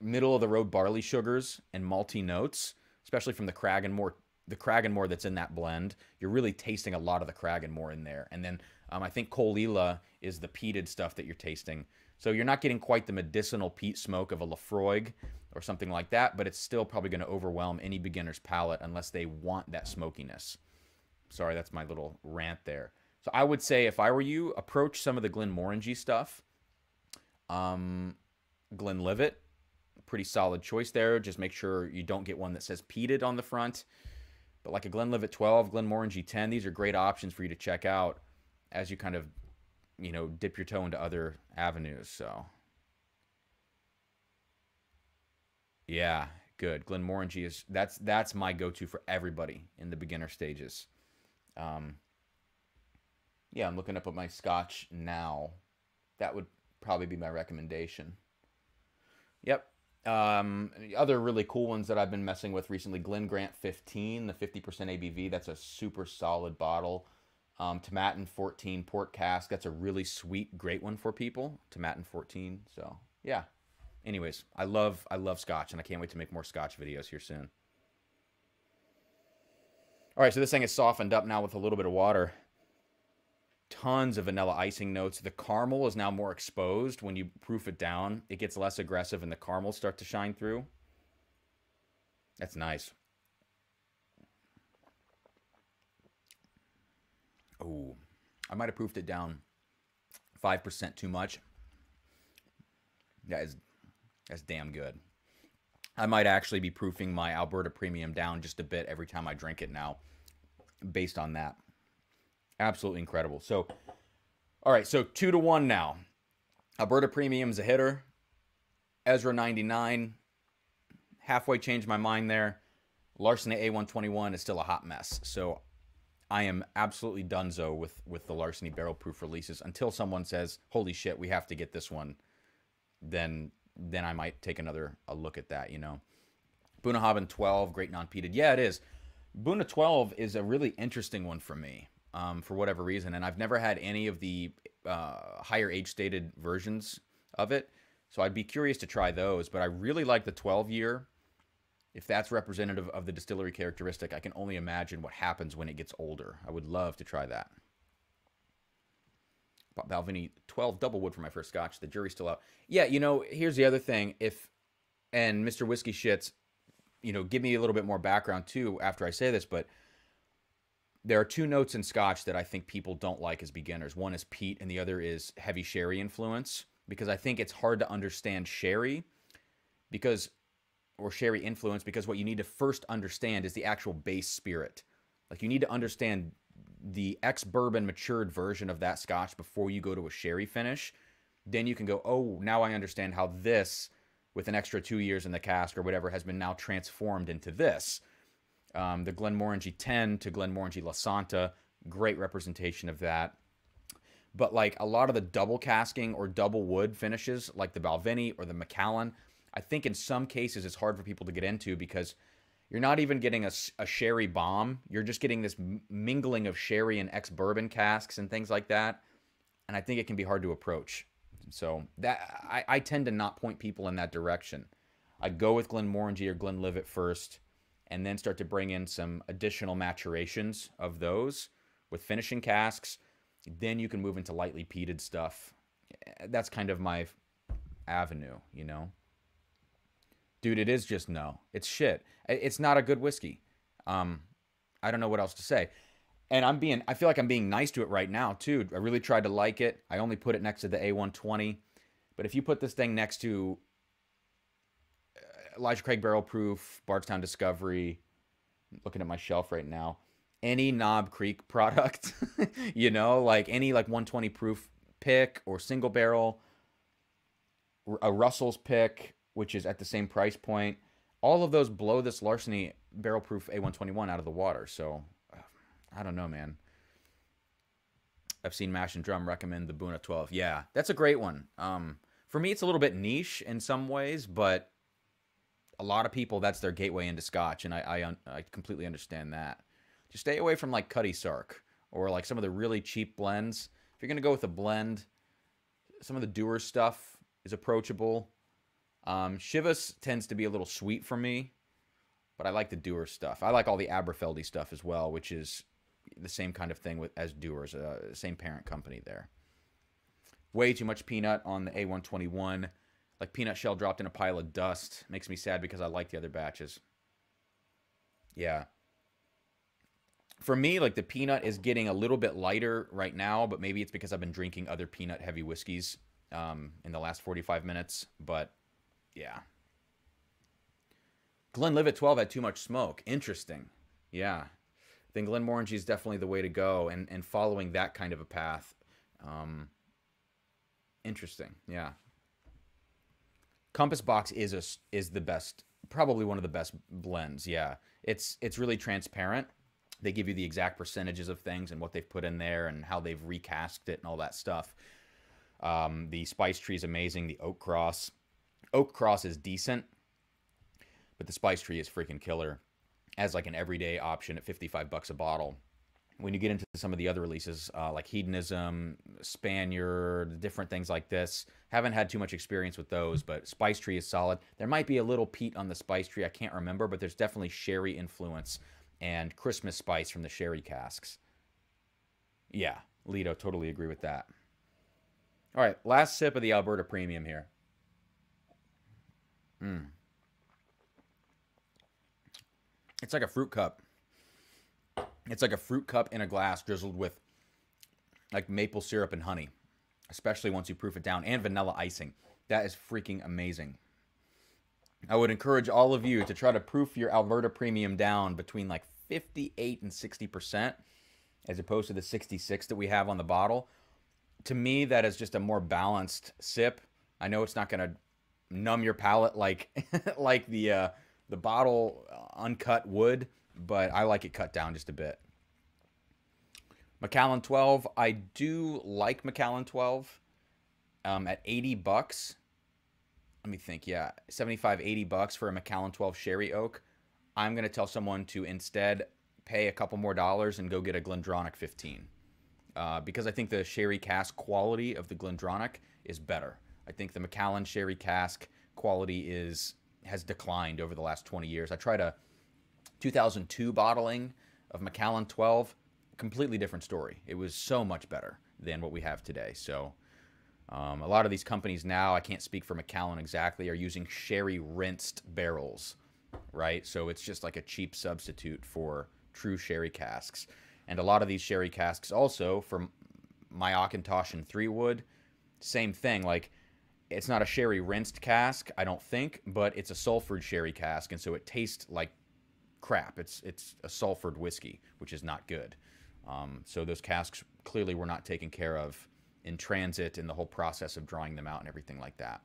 middle-of-the-road barley sugars and malty notes, especially from the Cragganmore, the Cragganmore that's in that blend. You're really tasting a lot of the Cragganmore in there. And then Um, I think Coalila is the peated stuff that you're tasting. So you're not getting quite the medicinal peat smoke of a Lafroig or something like that, but it's still probably going to overwhelm any beginner's palate unless they want that smokiness. Sorry, that's my little rant there. So I would say if I were you, approach some of the Glenmorangie stuff. Um, Glenlivet, pretty solid choice there. Just make sure you don't get one that says peated on the front. But like a Glenlivet twelve, Glenmorangie ten, these are great options for you to check out as you kind of, you know, dip your toe into other avenues. So, yeah, good. Glenmorangie is, that's that's my go-to for everybody in the beginner stages. Um, yeah, I'm looking up at my scotch now. That would probably be my recommendation. Yep. Um, other really cool ones that I've been messing with recently, Glengrant fifteen, the fifty percent A B V. That's a super solid bottle. Um, Tomatin fourteen port cask. That's a really sweet, great one for people. Tomatin fourteen. So yeah. Anyways, I love I love scotch, and I can't wait to make more scotch videos here soon. All right, so this thing is softened up now with a little bit of water. Tons of vanilla icing notes. The caramel is now more exposed. When you proof it down, it gets less aggressive and the caramel starts to shine through. That's nice. Oh, I might have proofed it down five percent too much. That is, that's damn good. I might actually be proofing my Alberta Premium down just a bit every time I drink it now based on that. Absolutely incredible. So, all right, so two to one now. Alberta Premium's a hitter. Ezra ninety-nine, halfway changed my mind there. Larceny A one twenty-one is still a hot mess. So I am absolutely donezo with, with the Larceny barrel proof releases until someone says, holy shit, we have to get this one. Then then I might take another a look at that, you know. Bunnahabhain twelve, great non-peated. Yeah, it is. Bunna twelve is a really interesting one for me, um, for whatever reason. And I've never had any of the uh, higher age-stated versions of it. So I'd be curious to try those. But I really like the twelve-year. If that's representative of the distillery characteristic, I can only imagine what happens when it gets older. I would love to try that. Balvenie twelve double wood for my first scotch. The jury's still out. Yeah, you know, here's the other thing. If, and Mister Whiskey Shits, you know, give me a little bit more background too after I say this, but there are two notes in scotch that I think people don't like as beginners. One is peat and the other is heavy sherry influence, because I think it's hard to understand sherry because, or sherry influence, because what you need to first understand is the actual base spirit. Like you need to understand the ex-bourbon matured version of that scotch before you go to a sherry finish. Then you can go, oh, now I understand how this, with an extra two years in the cask or whatever, has been now transformed into this. Um, the Glenmorangie ten to Glenmorangie La Santa, great representation of that. But like a lot of the double casking or double wood finishes, like the Balvenie or the Macallan, I think in some cases it's hard for people to get into because you're not even getting a, a sherry bomb. You're just getting this mingling of sherry and ex-bourbon casks and things like that. And I think it can be hard to approach. So that I, I tend to not point people in that direction. I go with Glenmorangie or Glenlivet first and then start to bring in some additional maturations of those with finishing casks. Then you can move into lightly peated stuff. That's kind of my avenue, you know. Dude, it is just no. It's shit. It's not a good whiskey. Um, I don't know what else to say. And I'm being, I feel like I'm being nice to it right now, too. I really tried to like it. I only put it next to the A one twenty. But if you put this thing next to Elijah Craig Barrel Proof, Bardstown Discovery, looking at my shelf right now, any Knob Creek product, you know, like any like one twenty proof pick or single barrel, a Russell's pick, which is at the same price point, all of those blow this Larceny barrel proof A one twenty-one out of the water. So I don't know, man. I've seen Mash and Drum recommend the Bunna twelve. Yeah, that's a great one. Um, for me, it's a little bit niche in some ways, but a lot of people, that's their gateway into scotch, and I, I, I completely understand that. Just stay away from like Cutty Sark or like some of the really cheap blends. If you're going to go with a blend, some of the Dewar's stuff is approachable. Um, Shivas tends to be a little sweet for me, but I like the Dewar's stuff. I like all the Aberfeldy stuff as well, which is the same kind of thing with, as Dewar's, uh, same parent company there. Way too much peanut on the A one twenty-one. Like peanut shell dropped in a pile of dust. Makes me sad because I like the other batches. Yeah. For me, like the peanut is getting a little bit lighter right now, but maybe it's because I've been drinking other peanut-heavy whiskeys um, in the last forty-five minutes, but... yeah. Glenlivet twelve had too much smoke. Interesting. Yeah. Then Glenmorangie is definitely the way to go, and, and following that kind of a path. Um, interesting. Yeah. Compass Box is a, is the best, probably one of the best blends. Yeah. It's, it's really transparent. They give you the exact percentages of things and what they've put in there and how they've recasked it and all that stuff. Um, the Spice Tree is amazing. The Oak Cross. Oak Cross is decent, but the Spice Tree is freaking killer as like an everyday option at fifty-five bucks a bottle. When you get into some of the other releases, uh, like Hedonism, Spaniard, different things like this, haven't had too much experience with those, but Spice Tree is solid. There might be a little peat on the Spice Tree. I can't remember, but there's definitely sherry influence and Christmas spice from the sherry casks. Yeah, Lido, totally agree with that. All right, last sip of the Alberta Premium here. Mm. It's like a fruit cup. It's like a fruit cup in a glass drizzled with like maple syrup and honey, especially once you proof it down, and vanilla icing. That is freaking amazing. I would encourage all of you to try to proof your Alberta Premium down between like fifty-eight and sixty percent as opposed to the sixty-six that we have on the bottle. To me, that is just a more balanced sip. I know it's not going to numb your palate like like the uh, the bottle uncut would, but I like it cut down just a bit. Macallan twelve. I do like Macallan twelve um, at eighty bucks. Let me think. Yeah, seventy-five, eighty bucks for a Macallan twelve Sherry Oak. I'm going to tell someone to instead pay a couple more dollars and go get a GlenDronach fifteen. Uh, because I think the sherry cask quality of the GlenDronach is better. I think the Macallan sherry cask quality is has declined over the last twenty years. I tried a two thousand two bottling of Macallan twelve. Completely different story. It was so much better than what we have today. So um, a lot of these companies now, I can't speak for Macallan exactly, are using sherry rinsed barrels, right? So it's just like a cheap substitute for true sherry casks. And a lot of these sherry casks also, from my Auchintosh and three wood, same thing. Like, it's not a sherry rinsed cask, I don't think, but it's a sulfured sherry cask, and so it tastes like crap. It's it's a sulfured whiskey, which is not good. Um, so those casks clearly were not taken care of in transit and the whole process of drawing them out and everything like that.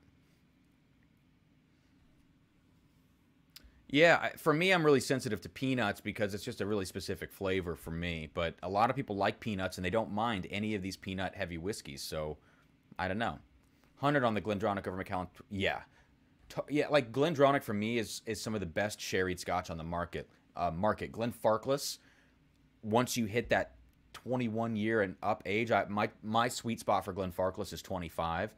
Yeah, for me, I'm really sensitive to peanuts because it's just a really specific flavor for me. But a lot of people like peanuts, and they don't mind any of these peanut-heavy whiskeys. So, I don't know. one hundred on the GlenDronach over Macallan. Yeah. Yeah, like GlenDronach for me is is some of the best sherried scotch on the market. Uh, market. Glenfarclas, once you hit that twenty-one year and up age, I, my, my sweet spot for Glenfarclas is twenty-five. one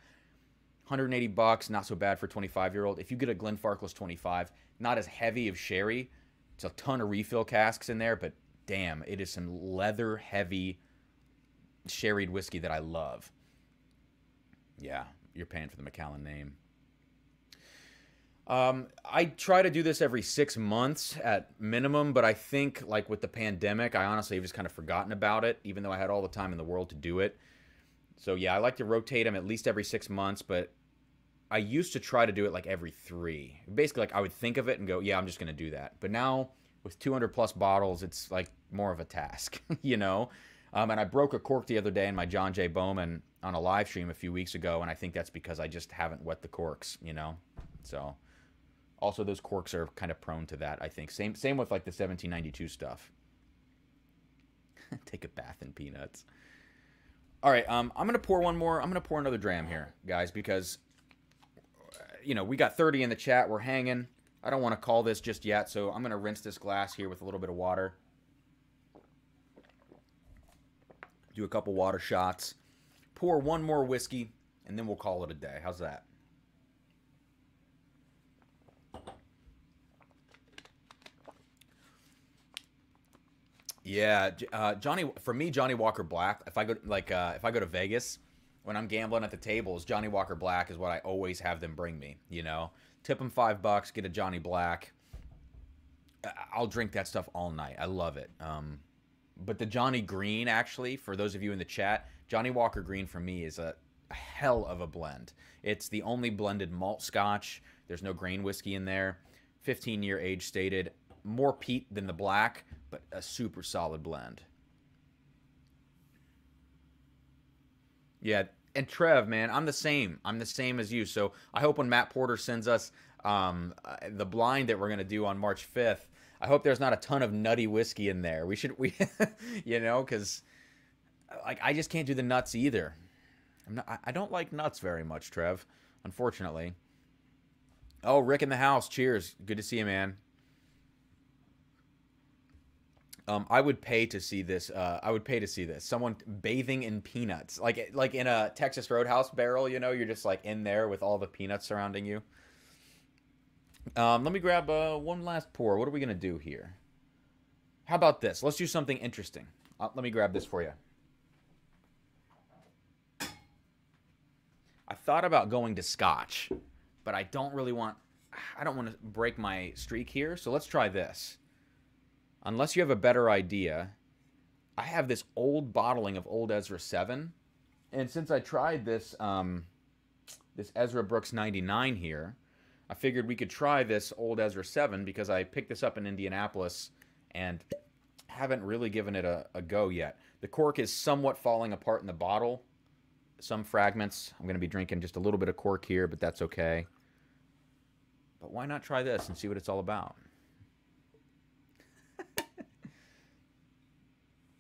hundred eighty bucks, not so bad for a twenty-five year old. If you get a Glenfarclas twenty-five, not as heavy of sherry. It's a ton of refill casks in there, but damn, it is some leather heavy sherried whiskey that I love. Yeah, you're paying for the Macallan name. Um, I try to do this every six months at minimum, but I think like with the pandemic, I honestly have just kind of forgotten about it, even though I had all the time in the world to do it. So yeah, I like to rotate them at least every six months, but I used to try to do it like every three. Basically, like I would think of it and go, yeah, I'm just going to do that. But now with two hundred plus bottles, it's like more of a task, you know? Um, and I broke a cork the other day in my John J. Bowman on a live stream a few weeks ago, and I think that's because I just haven't wet the corks, you know? So also those corks are kind of prone to that, I think. Same, same with like the seventeen ninety-two stuff. Take a bath in peanuts. All right, um, I'm going to pour one more. I'm going to pour another dram here, guys, because, you know, we got thirty in the chat. We're hanging. I don't want to call this just yet, so I'm going to rinse this glass here with a little bit of water. Do a couple water shots. Pour one more whiskey, and then we'll call it a day. How's that? Yeah, uh, Johnnie. For me, Johnnie Walker Black. If I go like uh, if I go to Vegas, when I'm gambling at the tables, Johnnie Walker Black is what I always have them bring me. You know, tip them five bucks, get a Johnnie Black. I'll drink that stuff all night. I love it. Um, but the Johnnie Green, actually, for those of you in the chat, Johnnie Walker Green for me is a, a hell of a blend. It's the only blended malt Scotch. There's no grain whiskey in there. fifteen year age stated. More peat than the black, but a super solid blend. Yeah, and Trev, man, I'm the same. I'm the same as you. So I hope when Matt Porter sends us um, the blind that we're going to do on March fifth, I hope there's not a ton of nutty whiskey in there. We should, we, you know, because like I just can't do the nuts either. I'm not, I don't like nuts very much, Trev, unfortunately. Oh, Rick in the house. Cheers. Good to see you, man. Um, I would pay to see this. Uh, I would pay to see this. Someone bathing in peanuts, like like in a Texas Roadhouse barrel. You know, you're just like in there with all the peanuts surrounding you. Um, let me grab uh, one last pour. What are we gonna do here? How about this? Let's do something interesting. Uh, let me grab this for you. I thought about going to Scotch, but I don't really want... I don't want to break my streak here, so let's try this. Unless you have a better idea, I have this old bottling of Old Ezra seven, and since I tried this um, this Ezra Brooks ninety-nine here, I figured we could try this Old Ezra seven because I picked this up in Indianapolis and haven't really given it a, a go yet. The cork is somewhat falling apart in the bottle, some fragments. I'm going to be drinking just a little bit of cork here, but that's okay. But why not try this and see what it's all about?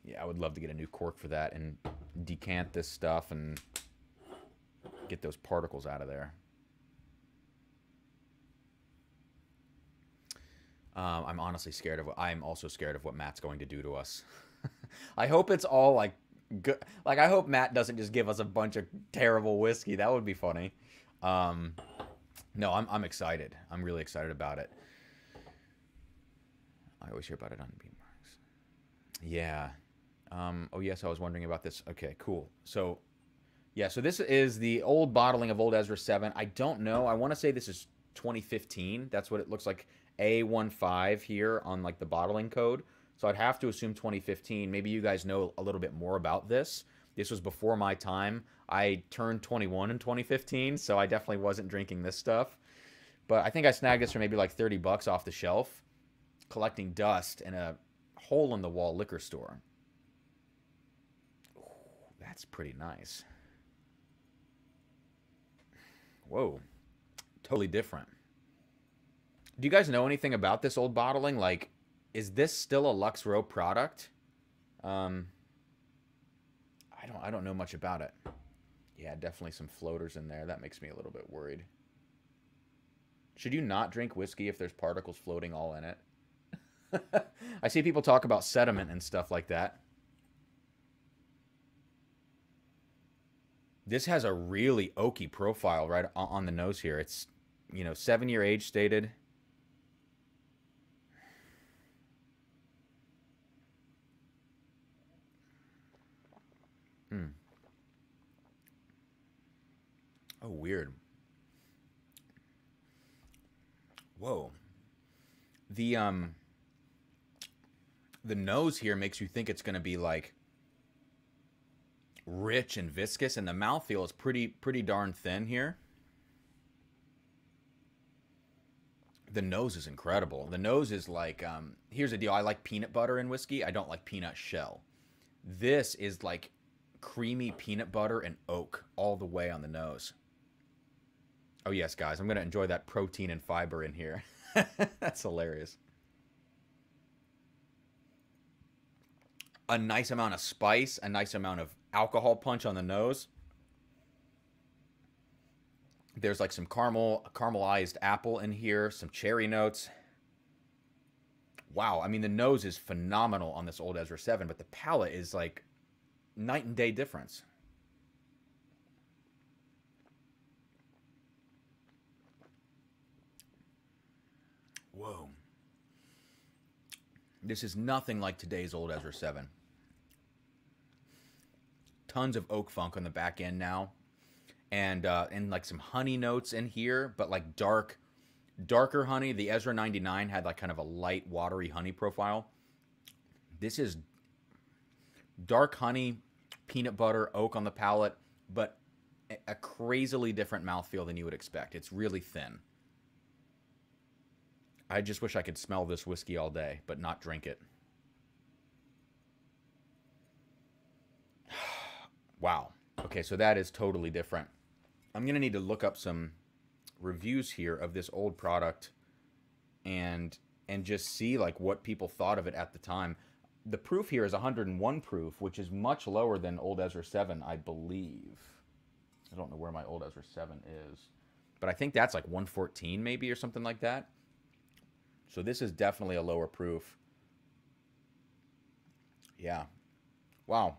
Yeah, I would love to get a new cork for that and decant this stuff and get those particles out of there. Um, I'm honestly scared of what... I'm also scared of what Matt's going to do to us. I hope it's all, like, good. Like, I hope Matt doesn't just give us a bunch of terrible whiskey. That would be funny. Um... No, I'm, I'm excited. I'm really excited about it. I always hear about it on Beat Marks. Yeah. Um, oh, yes, I was wondering about this. Okay, cool. So, yeah, so this is the old bottling of Old Ezra seven. I don't know. I want to say this is twenty fifteen. That's what it looks like, A fifteen here on, like, the bottling code. So I'd have to assume twenty fifteen. Maybe you guys know a little bit more about this. This was before my time. I turned twenty-one in twenty fifteen, so I definitely wasn't drinking this stuff. But I think I snagged this for maybe like thirty bucks off the shelf, collecting dust in a hole-in-the-wall liquor store. Ooh, that's pretty nice. Whoa. Totally different. Do you guys know anything about this old bottling? Like, is this still a Lux Row product? Um... I don't, I don't know much about it. Yeah, definitely some floaters in there. That makes me a little bit worried. Should you not drink whiskey if there's particles floating all in it? I see people talk about sediment and stuff like that. This has a really oaky profile right on the nose here. It's, you know, seven-year age stated. Hmm. Oh, weird. Whoa. The, um, the nose here makes you think it's going to be, like, rich and viscous, and the mouthfeel is pretty, pretty darn thin here. The nose is incredible. The nose is like, um, here's the deal. I like peanut butter in whiskey. I don't like peanut shell. This is, like, creamy peanut butter and oak all the way on the nose. Oh yes, guys, I'm gonna enjoy that protein and fiber in here. That's hilarious. A nice amount of spice, a nice amount of alcohol punch on the nose. There's like some caramel, caramelized apple in here, some cherry notes. Wow, I mean the nose is phenomenal on this Old Ezra seven, but the palate is like night and day difference. Whoa. This is nothing like today's Old Ezra seven. Tons of oak funk on the back end now. And, uh, and like some honey notes in here, but like dark, darker honey. The Ezra ninety-nine had like kind of a light, watery honey profile. This is dark honey, peanut butter, oak on the palate, but a crazily different mouthfeel than you would expect. It's really thin. I just wish I could smell this whiskey all day, but not drink it. Wow. Okay, so that is totally different. I'm going to need to look up some reviews here of this old product and and just see like what people thought of it at the time. The proof here is one hundred and one proof, which is much lower than Old Ezra seven, I believe. I don't know where my Old Ezra seven is. But I think that's like one fourteen maybe or something like that. So this is definitely a lower proof. Yeah. Wow.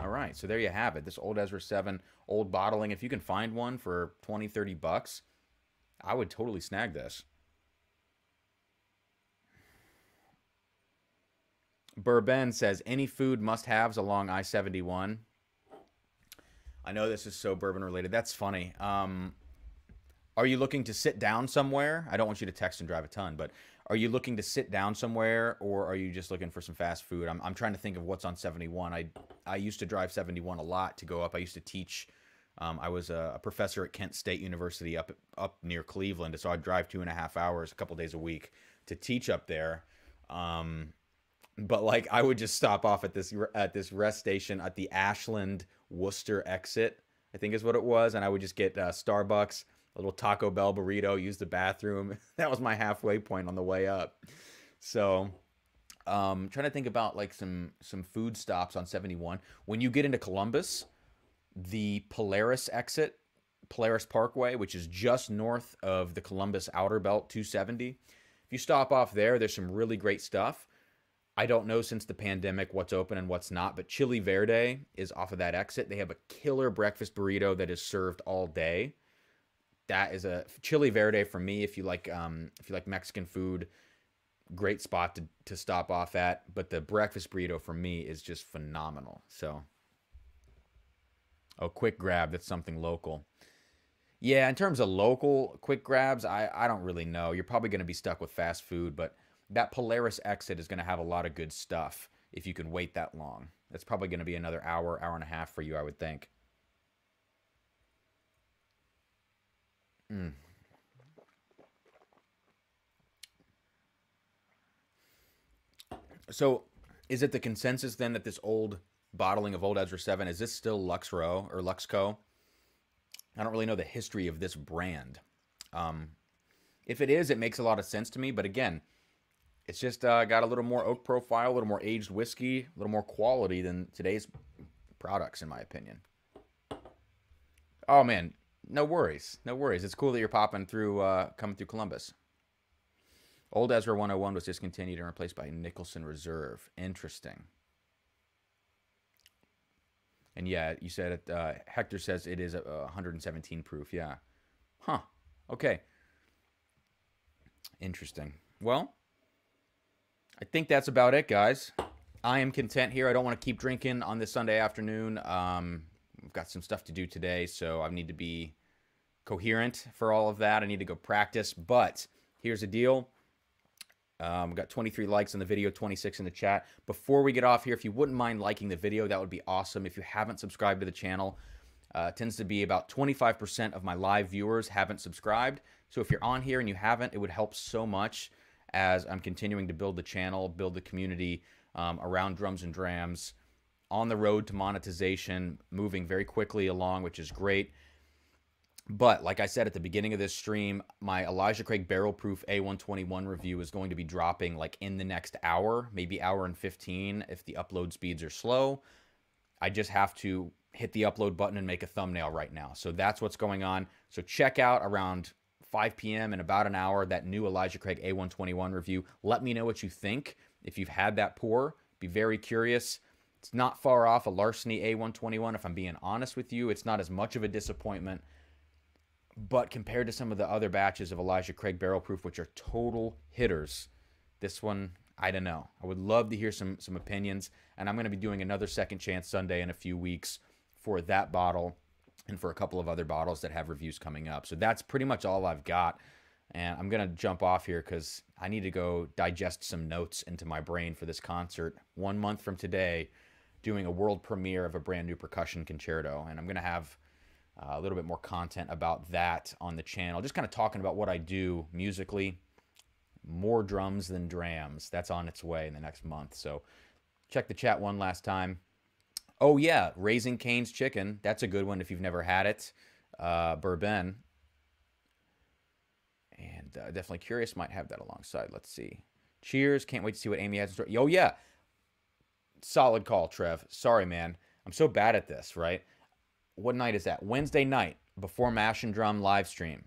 All right. So there you have it. This Old Ezra seven, old bottling. If you can find one for twenty, thirty bucks, I would totally snag this. Burben says, any food must-haves along I seventy-one? I know this is so bourbon-related. That's funny. Um, are you looking to sit down somewhere? I don't want you to text and drive a ton, but are you looking to sit down somewhere, or are you just looking for some fast food? I'm, I'm trying to think of what's on seventy-one. I, I used to drive seventy-one a lot to go up. I used to teach. Um, I was a, a professor at Kent State University up, up near Cleveland, so I'd drive two and a half hours a couple days a week to teach up there. Um, but like, I would just stop off at this, at this rest station at the Ashland Worcester exit, I think is what it was. And I would just get uh, Starbucks, a little Taco Bell burrito, use the bathroom. That was my halfway point on the way up. So um, trying to think about like some, some food stops on seventy-one. When you get into Columbus, the Polaris exit, Polaris Parkway, which is just north of the Columbus Outer Belt two seventy. If you stop off there, there's some really great stuff. I don't know since the pandemic what's open and what's not, but Chili Verde is off of that exit. They have a killer breakfast burrito that is served all day. That is a Chili Verde for me. If you like, um, if you like Mexican food, great spot to, to stop off at. But the breakfast burrito for me is just phenomenal. So, oh, quick grab. That's something local. Yeah, in terms of local quick grabs, I, I don't really know. You're probably going to be stuck with fast food, but that Polaris exit is going to have a lot of good stuff if you can wait that long. That's probably going to be another hour, hour and a half for you, I would think. Mm. So is it the consensus then that this old bottling of Old Ezra seven, is this still Lux Row or Luxco? I don't really know the history of this brand. Um, if it is, it makes a lot of sense to me. But again, it's just uh, got a little more oak profile, a little more aged whiskey, a little more quality than today's products, in my opinion. Oh, man. No worries. No worries. It's cool that you're popping through, uh, coming through Columbus. Old Ezra one oh one was discontinued and replaced by Nicholson Reserve. Interesting. And yeah, you said it, uh, Hector says it is a, a one seventeen proof. Yeah. Huh. Okay. Interesting. Well, I think that's about it, guys. I am content here. I don't want to keep drinking on this Sunday afternoon. Um, I've got some stuff to do today, so I need to be coherent for all of that. I need to go practice, but here's the deal. Um, got twenty-three likes on the video, twenty-six in the chat. Before we get off here, if you wouldn't mind liking the video, that would be awesome. If you haven't subscribed to the channel, uh, it tends to be about twenty-five percent of my live viewers haven't subscribed. So if you're on here and you haven't, it would help so much as I'm continuing to build the channel, build the community um, around Drums and Drams, on the road to monetization, moving very quickly along, which is great. But like I said at the beginning of this stream, my Elijah Craig Barrel Proof A one twenty-one review is going to be dropping like in the next hour, maybe hour and fifteen if the upload speeds are slow. I just have to hit the upload button and make a thumbnail right now. So that's what's going on. So check out around five P M in about an hour that new Elijah Craig A one twenty-one review. Let me know what you think. If you've had that pour, be very curious. It's not far off a Larceny A one twenty-one. If I'm being honest with you, it's not as much of a disappointment. But compared to some of the other batches of Elijah Craig Barrel Proof, which are total hitters, this one, I don't know. I would love to hear some, some opinions. And I'm going to be doing another Second Chance Sunday in a few weeks for that bottle and for a couple of other bottles that have reviews coming up. So that's pretty much all I've got. And I'm going to jump off here because I need to go digest some notes into my brain for this concert. One month from today, doing a world premiere of a brand new percussion concerto. And I'm going to have Uh, a little bit more content about that on the channel. Just kind of talking about what I do musically. More drums than drams. That's on its way in the next month. So check the chat one last time. Oh, yeah. Raising Cane's Chicken. That's a good one if you've never had it. Uh, Bourbon. And uh, definitely curious. Might have that alongside. Let's see. Cheers. Can't wait to see what Amy has in store. Oh, yeah. Solid call, Trev. Sorry, man. I'm so bad at this, right? What night is that? Wednesday night before Mash and Drum live stream.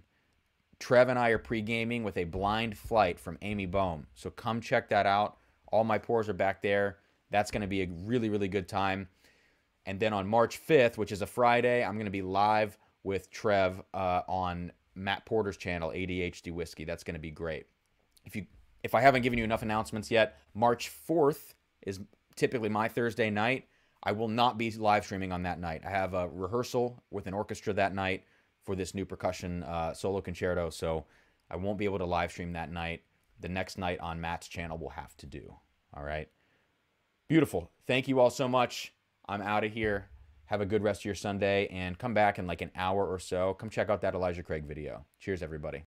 Trev and I are pre-gaming with a blind flight from Amy Bohm. So come check that out. All my pours are back there. That's going to be a really, really good time. And then on March fifth, which is a Friday, I'm going to be live with Trev uh, on Matt Porter's channel, A D H D Whiskey. That's going to be great. If you, if I haven't given you enough announcements yet, March fourth is typically my Thursday night. I will not be live streaming on that night. I have a rehearsal with an orchestra that night for this new percussion uh, solo concerto, so I won't be able to live stream that night. The next night on Matt's channel we'll have to do. All right. Beautiful. Thank you all so much. I'm out of here. Have a good rest of your Sunday, and come back in like an hour or so. Come check out that Elijah Craig video. Cheers, everybody.